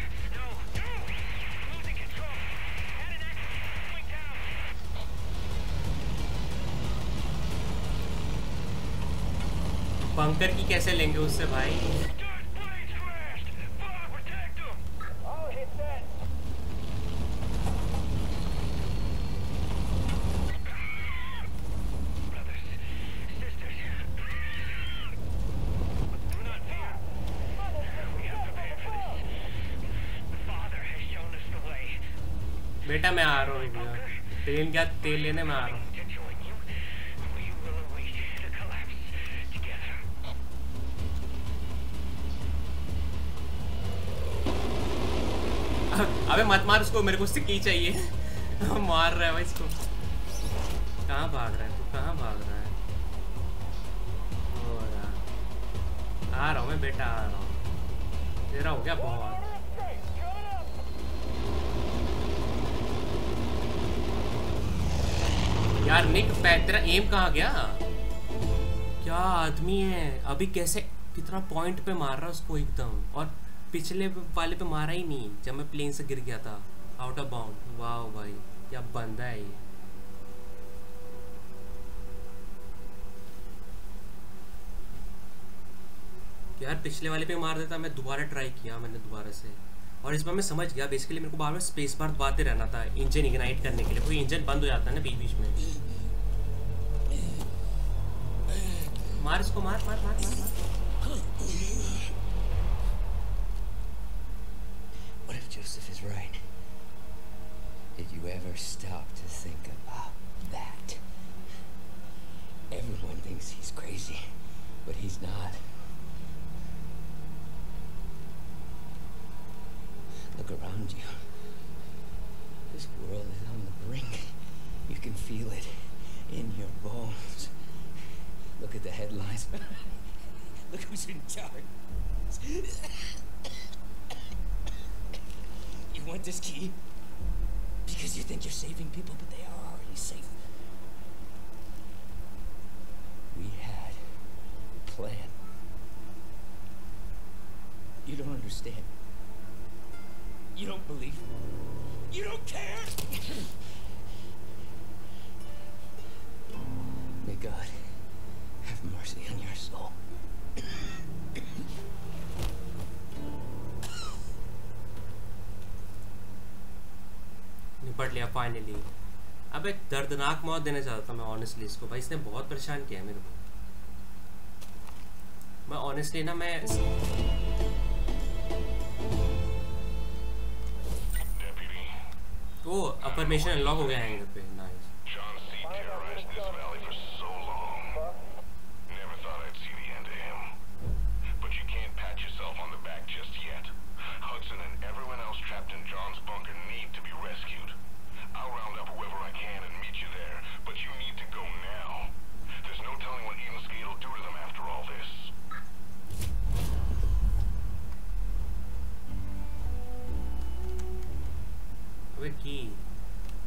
बंकर की कैसे लेंगे उससे भाई। बेटा मैं आ रहा हूँ, तेल क्या तेल लेने में आ रहा हूँ। अबे मत मार उसको, मेरे को उससे की चाहिए। मार रहा है भाई इसको। कहाँ भाग रहा है तू, कहाँ भाग रहा है? आ रहा हूँ मैं बेटा, आ रहा हूँ। तेरा हो गया बहुत। यार निक पैतरा एम कहाँ गया? क्या आदमी है, अभी कैसे कितना पॉइंट पे मार रहा उसको एकदम, और पिछले वाले पे मारा ही नहीं जब मैं प्लेन से गिर गया था आउट ऑफ बाउंड। वाह भाई क्या बंदा है ये। यार पिछले वाले पे मार देता, मैं दोबारा ट्राई किया मैंने दोबारा से, और इस बार मैं समझ गया। बेसिकली मेरे को बार बार स्पेस बार दबाते रहना था इंजन इग्नाइट करने के लिए, कोई इंजन बंद हो जाता है ना बीच बीच में। मार इसको, मार मार मार मार, मार। What if Joseph is right? Did you ever stop to think about that? Everyone thinks he's crazy, but he's not. Look around you. This world is on the brink. You can feel it in your bones. Look at the headlines. Look who's in charge. You want this key? Because you think you're saving people, but they are already safe. We had a plan. You don't understand. You don't believe. You don't care. May God have mercy on your soul. निपट लिया finally. अब एक दर्दनाक मौत देना चाहता था मैं ऑनेस्टली इसको भाई, इसने बहुत परेशान किया मेरे को। मैं ऑनेस्टली ना अब परमिशन अनलॉक हो गया है यहाँ पे। Nice. John Seed terrorized this valley for so long. Never thought I'd see the end of him. But you can't pat yourself on the back just yet. Hudson and everyone else trapped in John's bunker need to be rescued. I'll round up whoever I can and meet you there, but you need to go now. There's no telling what Eden's Gate will do to them after all this. की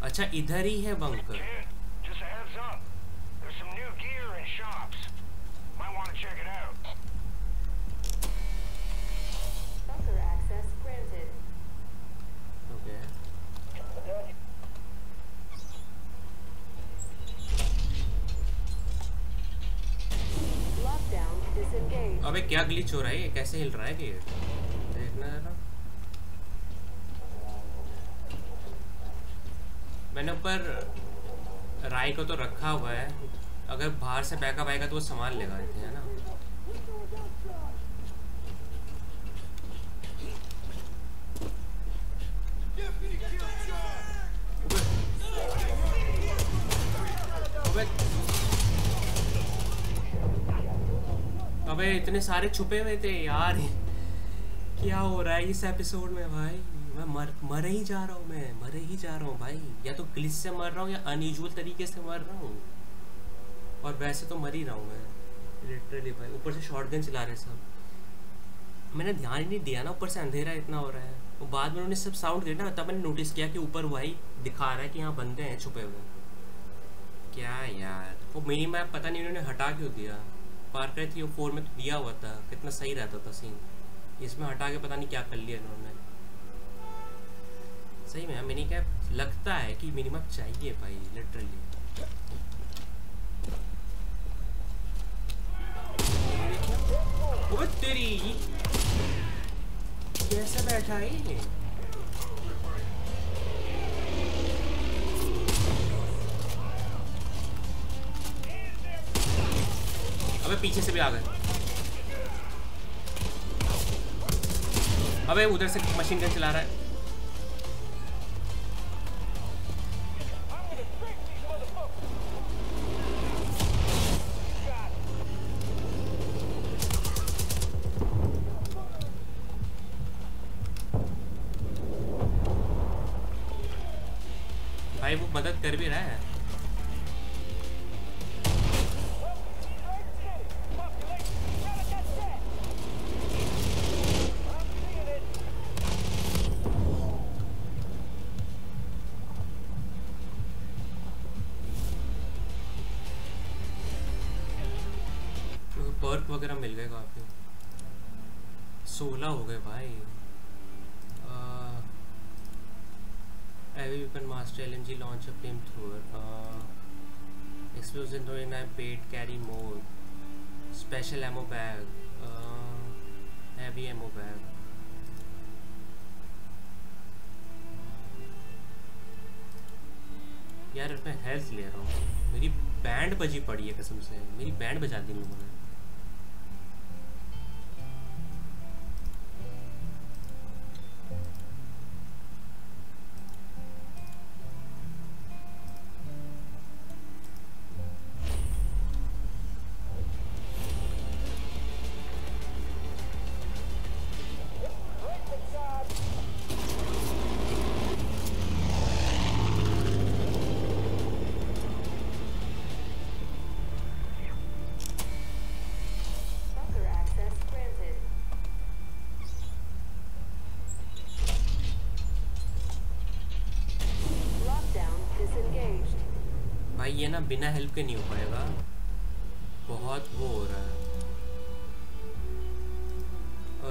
अच्छा इधर ही है bunker. Okay. अबे क्या glitch हो रहा है, कैसे हिल रहा है गेट, देखना जरा। मैंने ऊपर राय को तो रखा हुआ है, अगर बाहर से बैकअप आएगा तो वो संभाल लेगा है ना। अबे इतने सारे छुपे हुए थे यार, क्या हो रहा है इस एपिसोड में भाई। मैं मर ही जा रहा हूँ, मैं मर ही जा रहा हूँ भाई। या तो ग्लिच से मर रहा हूँ या अनयूजुअल तरीके से मर रहा हूँ, और वैसे तो मर ही रहा हूँ मैं लिटरली भाई। ऊपर से शॉटगन चला रहे सब, मैंने ध्यान ही नहीं दिया ना, ऊपर से अंधेरा इतना हो रहा है। वो बाद में उन्होंने सब साउंड किया ना, तब मैंने नोटिस किया कि ऊपर भाई दिखा रहा है कि यहाँ बंदे हैं छुपे हुए। क्या यार वो मिनी मैप पता नहीं उन्होंने हटा क्यों दिया। फार क्राई 3 और 4 में तो दिया हुआ था, कितना सही रहता था सीन, इसमें हटा के पता नहीं क्या कर लिया इन्होंने। सही में मिनी कैप लगता है कि मिनिमम चाहिए भाई लिटरली। वो तेरी कैसे बैठा है ये? अबे पीछे से भी आ गए। अबे उधर से मशीन गन चला रहा है। मदद कर भी रहा है। पर्क वगैरह मिल गए काफी, 16 हो गए भाई। Heavy Weapon Master LMG launch a beam thrower, Explosion 29 paid carry mode, Special ammo bag, Heavy ammo bag. यार मैं हेल्थ ले रहा हूँ, मेरी बैंड बजी पड़ी है कसम से, मेरी बैंड बजा दी लोगों ने। ये ना बिना हेल्प के नहीं हो पाएगा, बहुत वो हो रहा है।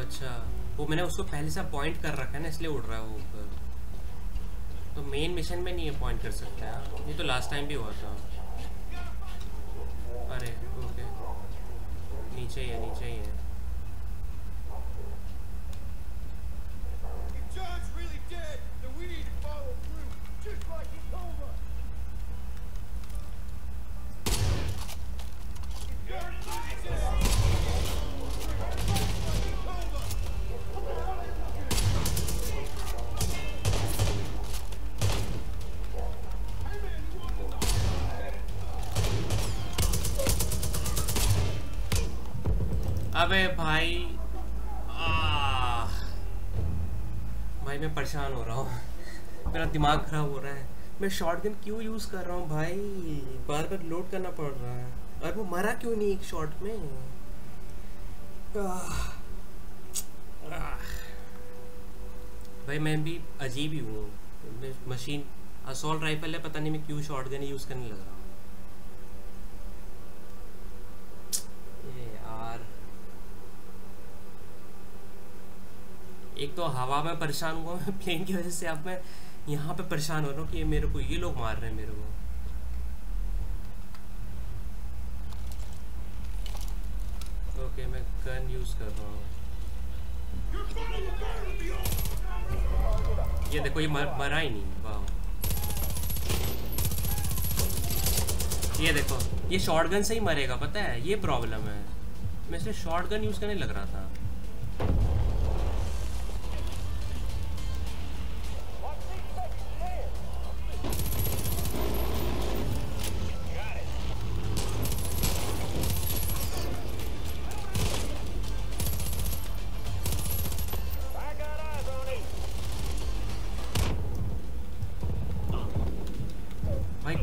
अच्छा वो मैंने उसको पहले से पॉइंट कर रखा है ना, इसलिए उड़ रहा है वो ऊपर। तो मेन मिशन में नहीं ये पॉइंट कर सकता है, ये तो लास्ट टाइम भी हुआ था। अरे ओके, नीचे ही है, नीचे ही है। अबे भाई भाई मैं परेशान हो रहा हूँ मेरा दिमाग खराब हो रहा है। मैं शॉटगन क्यों यूज़ कर रहा हूँ भाई, बार बार लोड करना पड़ रहा है। और वो मरा क्यों नहीं एक शॉट में। भाई मैं भी अजीब ही हूँ, मशीन असॉल्ट राइफल है, पता नहीं मैं क्यों शॉटगन यूज़ करने लग रहा हूँ। एक तो हवा में परेशान हुआ मैं प्लेन की वजह से, अब मैं यहाँ पे परेशान हो रहा हूँ कि मेरे को ये लोग मार रहे हैं मेरे को। ओके मैं गन यूज़ कर रहा हूँ। ये देखो ये मरा ही नहीं। वाह ये देखो ये शॉटगन से ही मरेगा, पता है ये प्रॉब्लम है। मैं इसलिए शॉटगन यूज़ करने लग रहा था।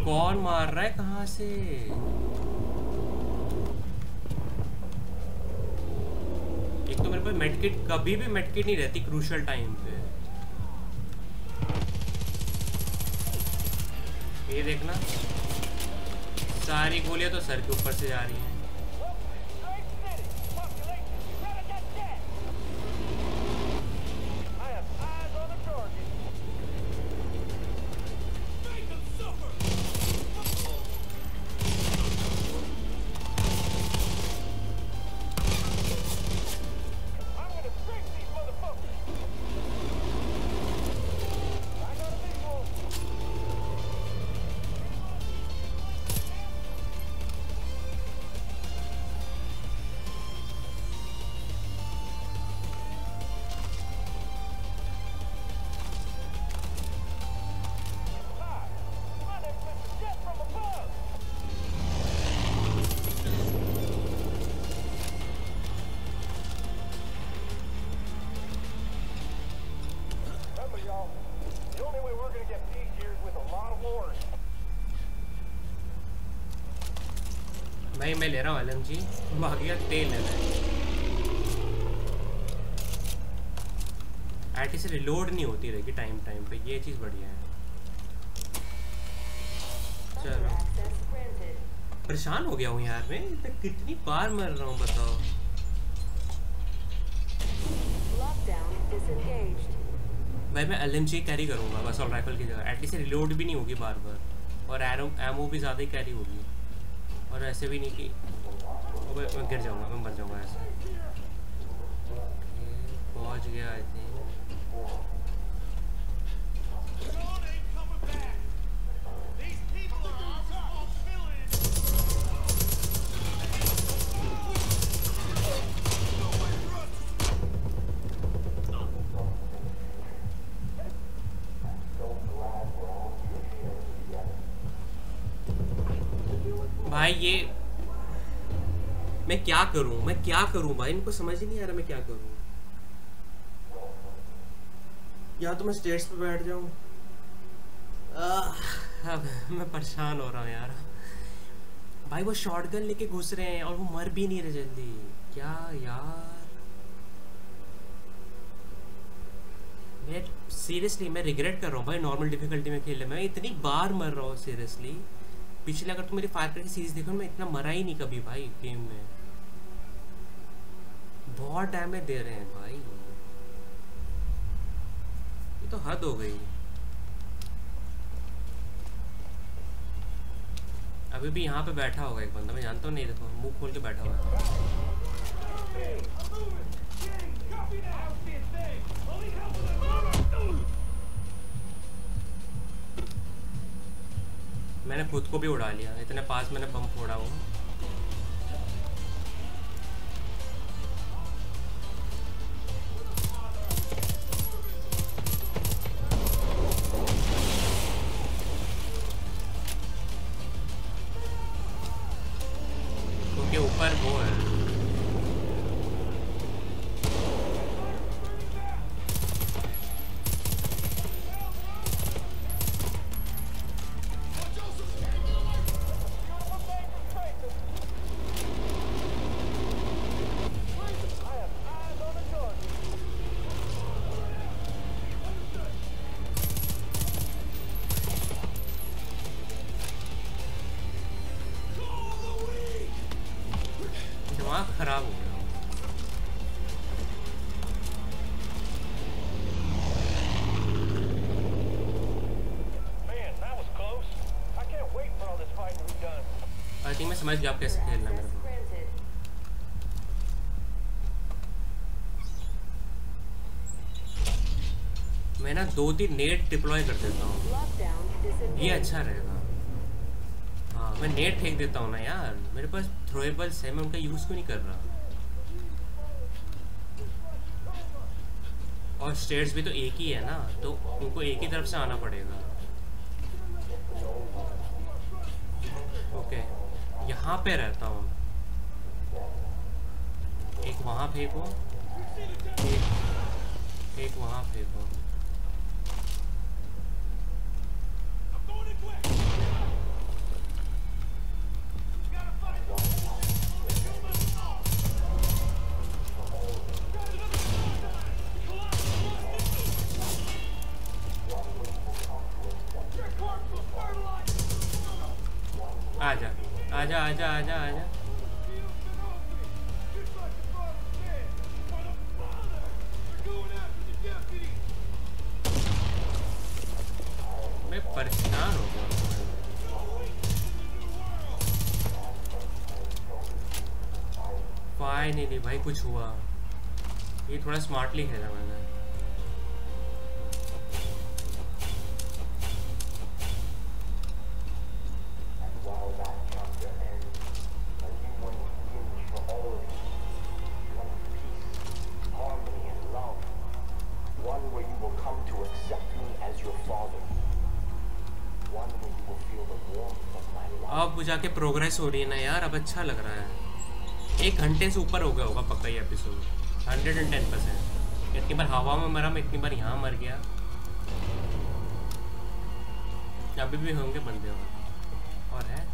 कौन मार रहा है कहाँ से। एक तो मेरे पास मेडकिट, कभी भी मेडकिट नहीं रहती क्रूशियल टाइम पे। ये देखना सारी गोलियां तो सर के ऊपर से जा रही हैं। भाई मैं ले रहा हूँ LMG, भाग्या तेल लेना है। आरटी से रिलोड नहीं होती रहेगी टाइम टाइम पे, ये चीज़ बढ़िया है। चलो परेशान हो गया हूँ यार मैं, मैं कितनी बार मर रहा हूँ बताओ। भाई मैं LMG कैरी करूँगा बस, और राइफल की जगह एटलीस्ट रिलोड भी नहीं होगी बार बार, और एरो एमओ भी ज़्यादा ही कैरी होगी, और ऐसे भी नहीं कि मैं गिर जाऊँगा, मैं मर जाऊँगा ऐसे। पहुँच गया आई भाई। ये मैं क्या करूं, भाई इनको समझ ही नहीं आ रहा मैं क्या करूं। या तो मैं स्टेट्स पे बैठ जाऊं, मैं परेशान हो रहा हूं यार। भाई वो शॉटगन लेके घुस रहे हैं और वो मर भी नहीं रहे जल्दी, क्या यार। मैं सीरियसली मैं रिग्रेट कर रहा हूं भाई नॉर्मल डिफिकल्टी में खेलने में, इतनी बार मर रहा हूं सीरियसली। पिछले अगर तुम मेरी फायर करके सीरीज देखो, मैं इतना मरा ही नहीं कभी भाई गेम में। बहुत डैमेज दे रहे हैं भाई, ये तो हद हो गई। अभी भी यहाँ पे बैठा होगा एक बंदा, मैं जानता हूँ, नहीं देखो मुंह खोल के बैठा होगा। मैंने खुद को भी उड़ा लिया, इतने पास मैंने बम फोड़ा हुआ। क्योंकि ऊपर वो है आप कैसे खेलना मेरे को। मैं ना 2-3 नेट डिप्लॉय कर देता हूँ, ये अच्छा रहेगा। हाँ मैं नेट फेंक देता हूँ ना यार, मेरे पास थ्रोएबल्स है, मैं उनका यूज क्यों नहीं कर रहा। और स्टेट्स भी तो एक ही है ना, तो उनको एक ही तरफ से आना पड़ेगा। ओके यहाँ पे रहता हूँ, एक वहाँ फेंको, एक वहाँ फेंको। आजा। मैं परेशान हो गया। फाइनली भाई कुछ हुआ, ये थोड़ा स्मार्टली खेला मैंने। जाके प्रोग्रेस हो रही है ना यार, अब अच्छा लग रहा है। 1 घंटे से ऊपर हो गया होगा पक्का ये एपिसोड, 110%। इतनी बार हवा में मरा मैं, इतनी बार यहाँ मर गया, अभी भी होंगे बंदे और है।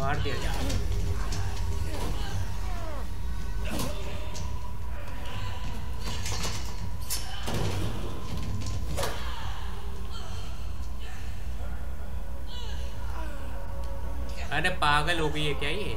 मार दिया जाए। अरे पागल हो गई है क्या ये?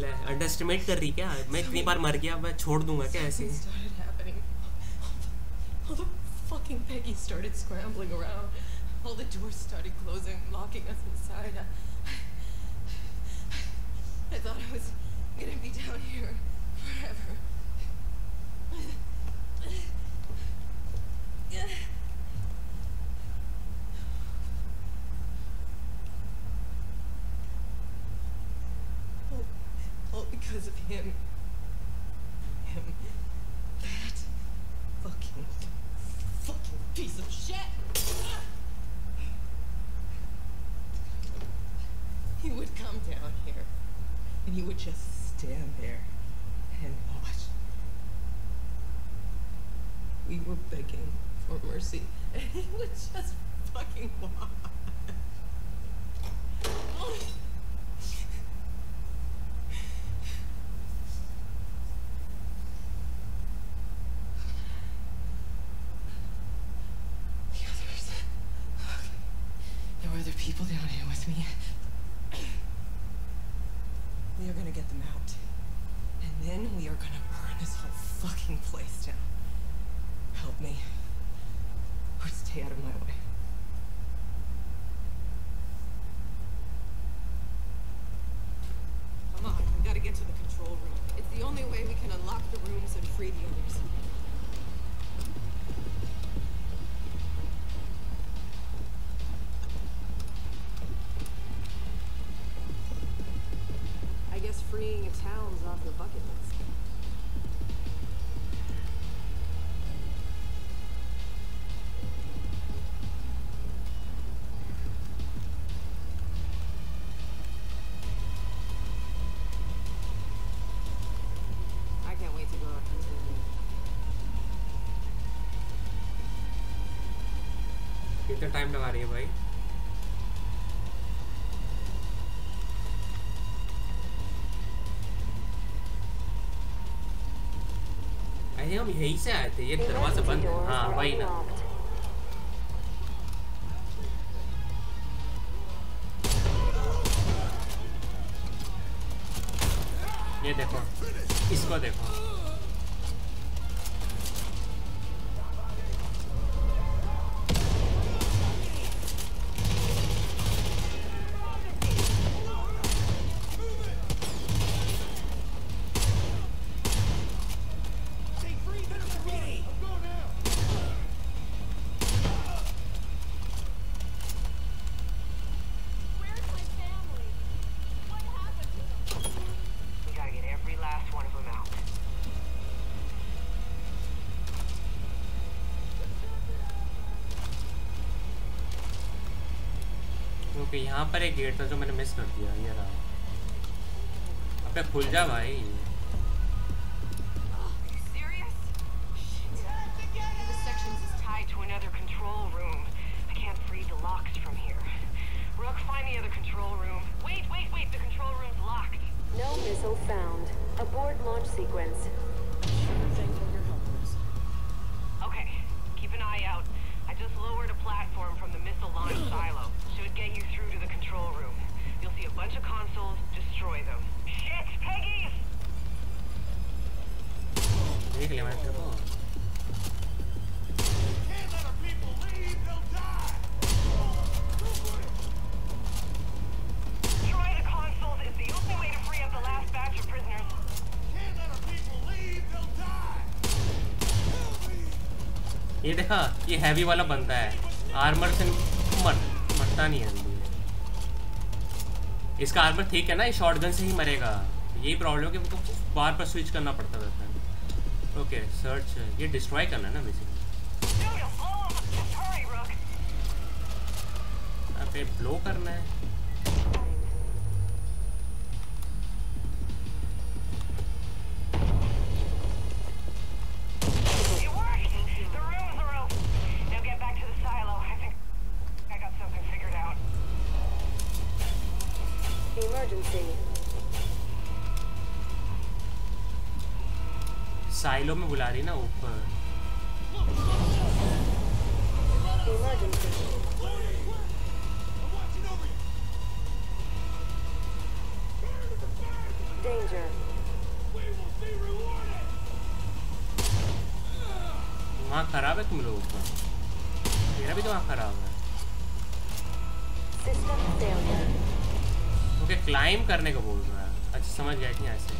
ले अंडरएस्टिमेट कर रही क्या? मैं इतनी बार मर गया, मैं छोड़ दूंगा क्या ऐसे? I thought I was gonna be down here forever. All because of him. Him. That fucking piece of shit. He would come down here. And he would just stand there and watch. We were begging for mercy, and he would just fucking watch. The others. Okay. There were other people down here with me. We are gonna get them out, and then we are gonna burn this whole fucking place down. Help me, or stay out of my way. Come on, we gotta get to the control room. It's the only way we can unlock the rooms and free the others. Freeing a town's off the bucket list. I can't wait to go up and see you. कितना time लगा रही है भाई? हम यहीं से आए थे, ये दरवाजा बंद। हाँ वही ना, ये देखो, इसको देखो। यहाँ पर एक गेट था जो मैंने मिस कर दिया, ये रहा। अबे खुल जा भाई। ये देखा, ये हैवी वाला बनता है, आर्मर से मरता नहीं है। इसका आर्मर ठीक है ना, ये शॉटगन से ही मरेगा। यही प्रॉब्लम है कि उनको बार पर स्विच करना पड़ता रहता है। ओके सर्च, ये डिस्ट्रॉय करना है ना बेसिकली। अबे ब्लो करना है। फाइलों में बुला रही ना ऊपर। वहाँ खराब है तुम लोगों का, मेरा भी तो वहाँ खराब है। ओके क्लाइम करने को बोल रहा है, अच्छा समझ गया कि ऐसे।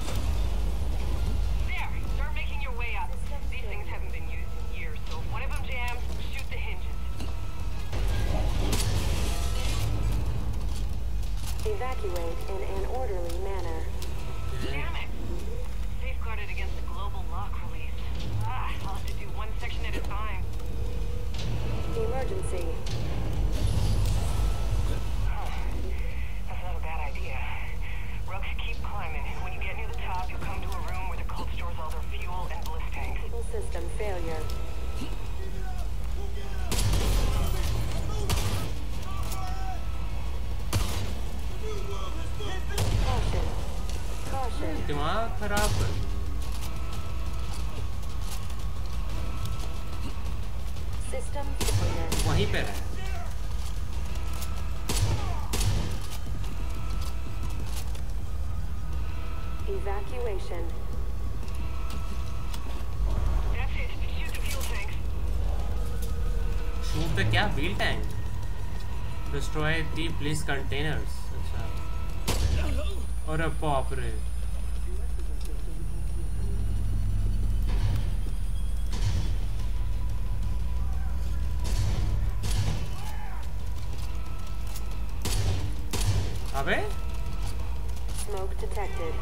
Evacuate in an orderly manner. Damn it! Safeguarded against the global lock release. Ah, I'll have to do one section at a time. Emergency. Oh, that's not a bad idea. Rooks, keep climbing. When you get near the top, you'll come to a room where the cult stores all their fuel and bliss tanks. System failure. दिमाग खराब कर। वहीं पे रहे। Evacuation. That's it. Shoot the fuel tanks. Shoot पे क्या wheel tank? Destroy the police containers. अच्छा। और अब पॉपरे Smoke detected.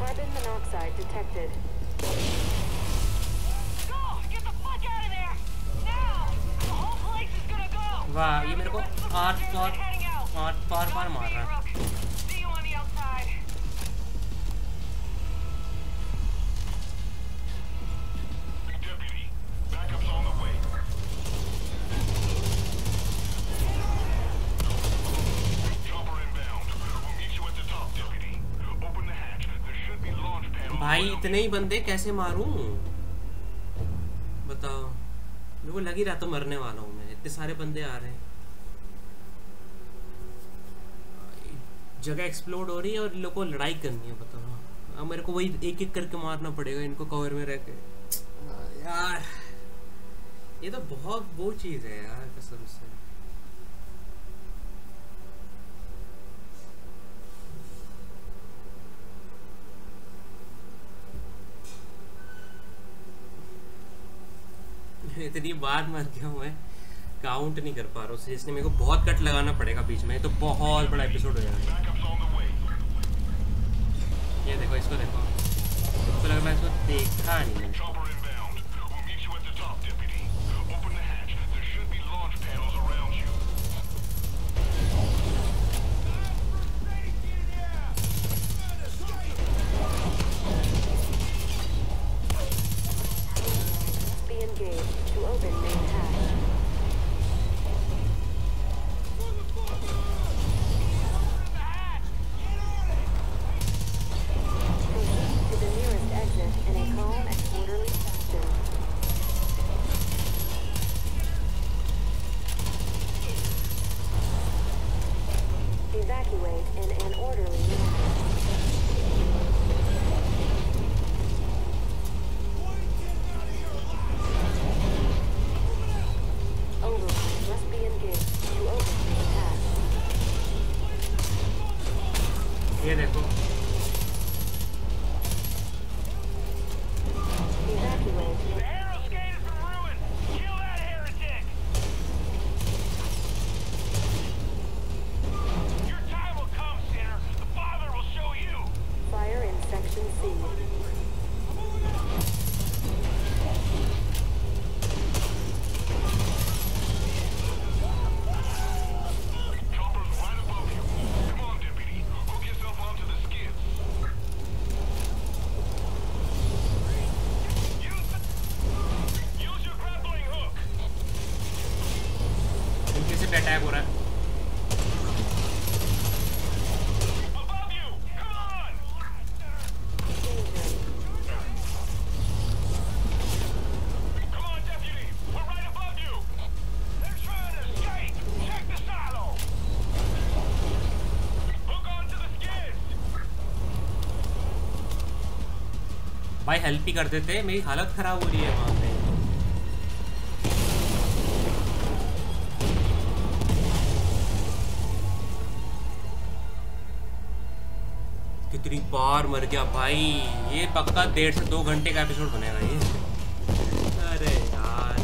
Carbon monoxide detected. Go! Get the fuck out of there! Now! The whole place is gonna go! Wow, ये मेरे को आठ बार मार रहा है। भाई इतने ही बंदे कैसे मारूं बताओ, मेरे को लग ही रहा था मरने वाला हूं मैं, इतने सारे बंदे आ रहे हैं, जगह एक्सप्लोड हो रही है और लोगों को लड़ाई करनी है, बताओ अब मेरे को वही एक एक करके मारना पड़ेगा इनको कवर में रह के। यार ये तो बहुत वो चीज़ है यार कसम से। इतनी बार मर गया हूँ मैं, काउंट नहीं कर पा रहा हूँ सीरियसली, मेरे को बहुत कट लगाना पड़ेगा बीच में, तो बहुत बड़ा एपिसोड हो जाएगा। ये देखो इसको देखो, तो लग रहा है इसको देखा नहीं है। stab with it. Above you! Come on! Come on, deputy! We're right above you! They're trying to escape! Check the silo! Hook onto the skids! भाई हेल्प ही कर देते, मेरी हालत खराब हो रही है वहाँ पे। कितनी बार मर गया भाई, ये पक्का 1.5 से 2 घंटे का एपिसोड बनेगा ये। अरे यार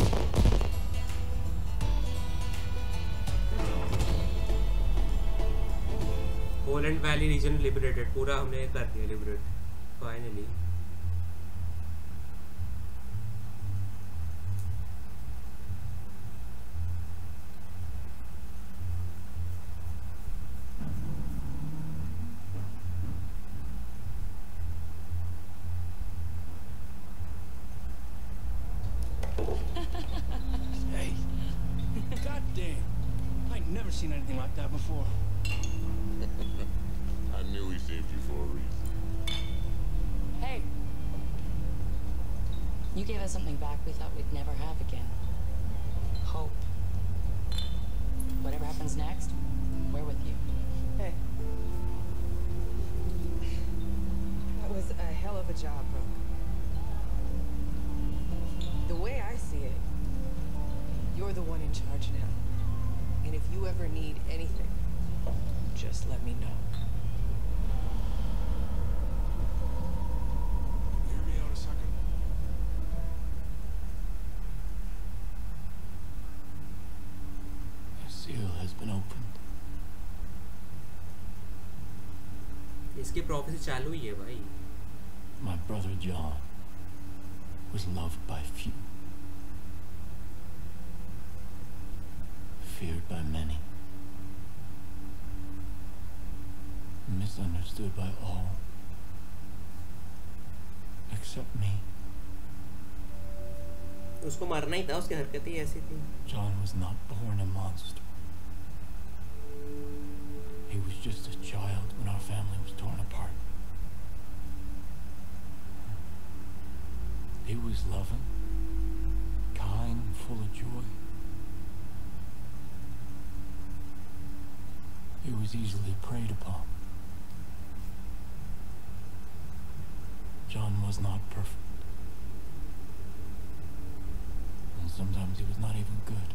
पोलैंड वैली रीजन लिबरेटेड, पूरा हमने कर दिया liberate finally. Something back we thought we'd never have again. Hope. Whatever happens next, we're with you. Hey. That was a hell of a job, Brooke. The way I see it, you're the one in charge now. And if you ever need anything, just let me know. इसकी property चालू ही है भाई। My brother John was loved by few, feared by many, misunderstood by all except me. उसको मारना ही था, उसकी हरकतें ऐसी थी। John was not born a monster. He was just a child when our family was torn apart. He was loving, kind, full of joy. He was easily preyed upon. John was not perfect. And sometimes he was not even good.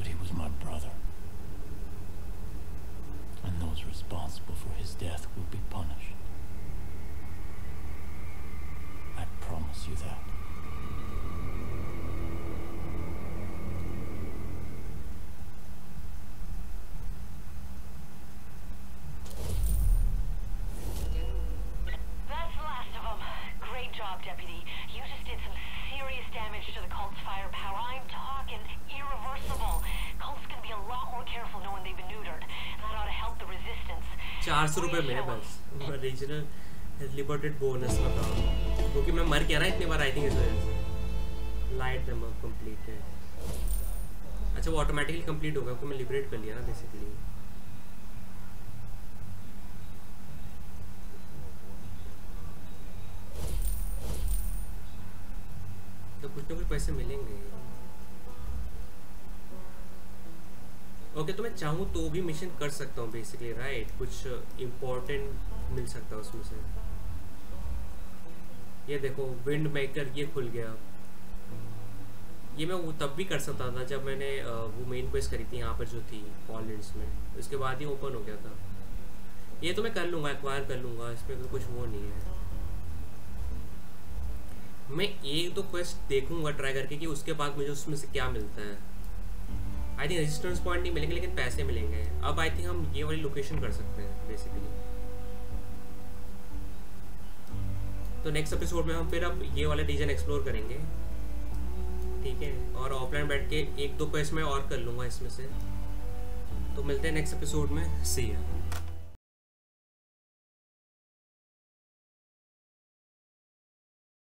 But he was my brother, and those responsible for his death will be punished. I promise you that. That's the last of them. Great job, Deputy. You just did some serious damage to the cult's firepower. I'm talking irreversible. Cults can be a lot more careful knowing they've been neutered. That ought to help the resistance. 400 रुपए मिले बस, regional लिबर्टेड bonus बताओ, क्योंकि मैं मर गया ना इतनी बार। आई थिंक इस वजह से लाइट देम अप कंप्लीट। अच्छा वो ऑटोमेटिकली कंप्लीट होगा क्योंकि मैं लिबरेट कर लिया ना बेसिकली। तो कुछ ना कुछ पैसे मिलेंगे। ओके तो मैं चाहूँ तो भी मिशन कर सकता हूँ बेसिकली, राइट? कुछ इम्पोर्टेंट मिल सकता है उसमें से। ये देखो विंड मेकर ये खुल गया। ये मैं वो तब भी कर सकता था जब मैंने वो मेन क्वेस्ट करी थी यहाँ पर जो थी कॉलेज में, उसके बाद ही ओपन हो गया था। ये तो मैं कर लूँगा, एक्वायर कर लूँगा, इसमें तो कुछ वो नहीं है। मैं एक दो क्वेस्ट देखूँगा ट्राई करके कि उसके बाद मुझे उसमें से क्या मिलता है। आई थिंक रेजिस्टेंस पॉइंट नहीं मिलेंगे लेकिन पैसे मिलेंगे। अब आई थिंक हम ये वाली लोकेशन कर सकते हैं बेसिकली। तो नेक्स्ट एपिसोड में हम फिर अब ये वाले रीजन एक्सप्लोर करेंगे, ठीक है? और ऑफलाइन बैठ के 1-2 क्वेस्ट मैं और कर लूँगा इसमें से। तो मिलते हैं नेक्स्ट एपिसोड में। See you.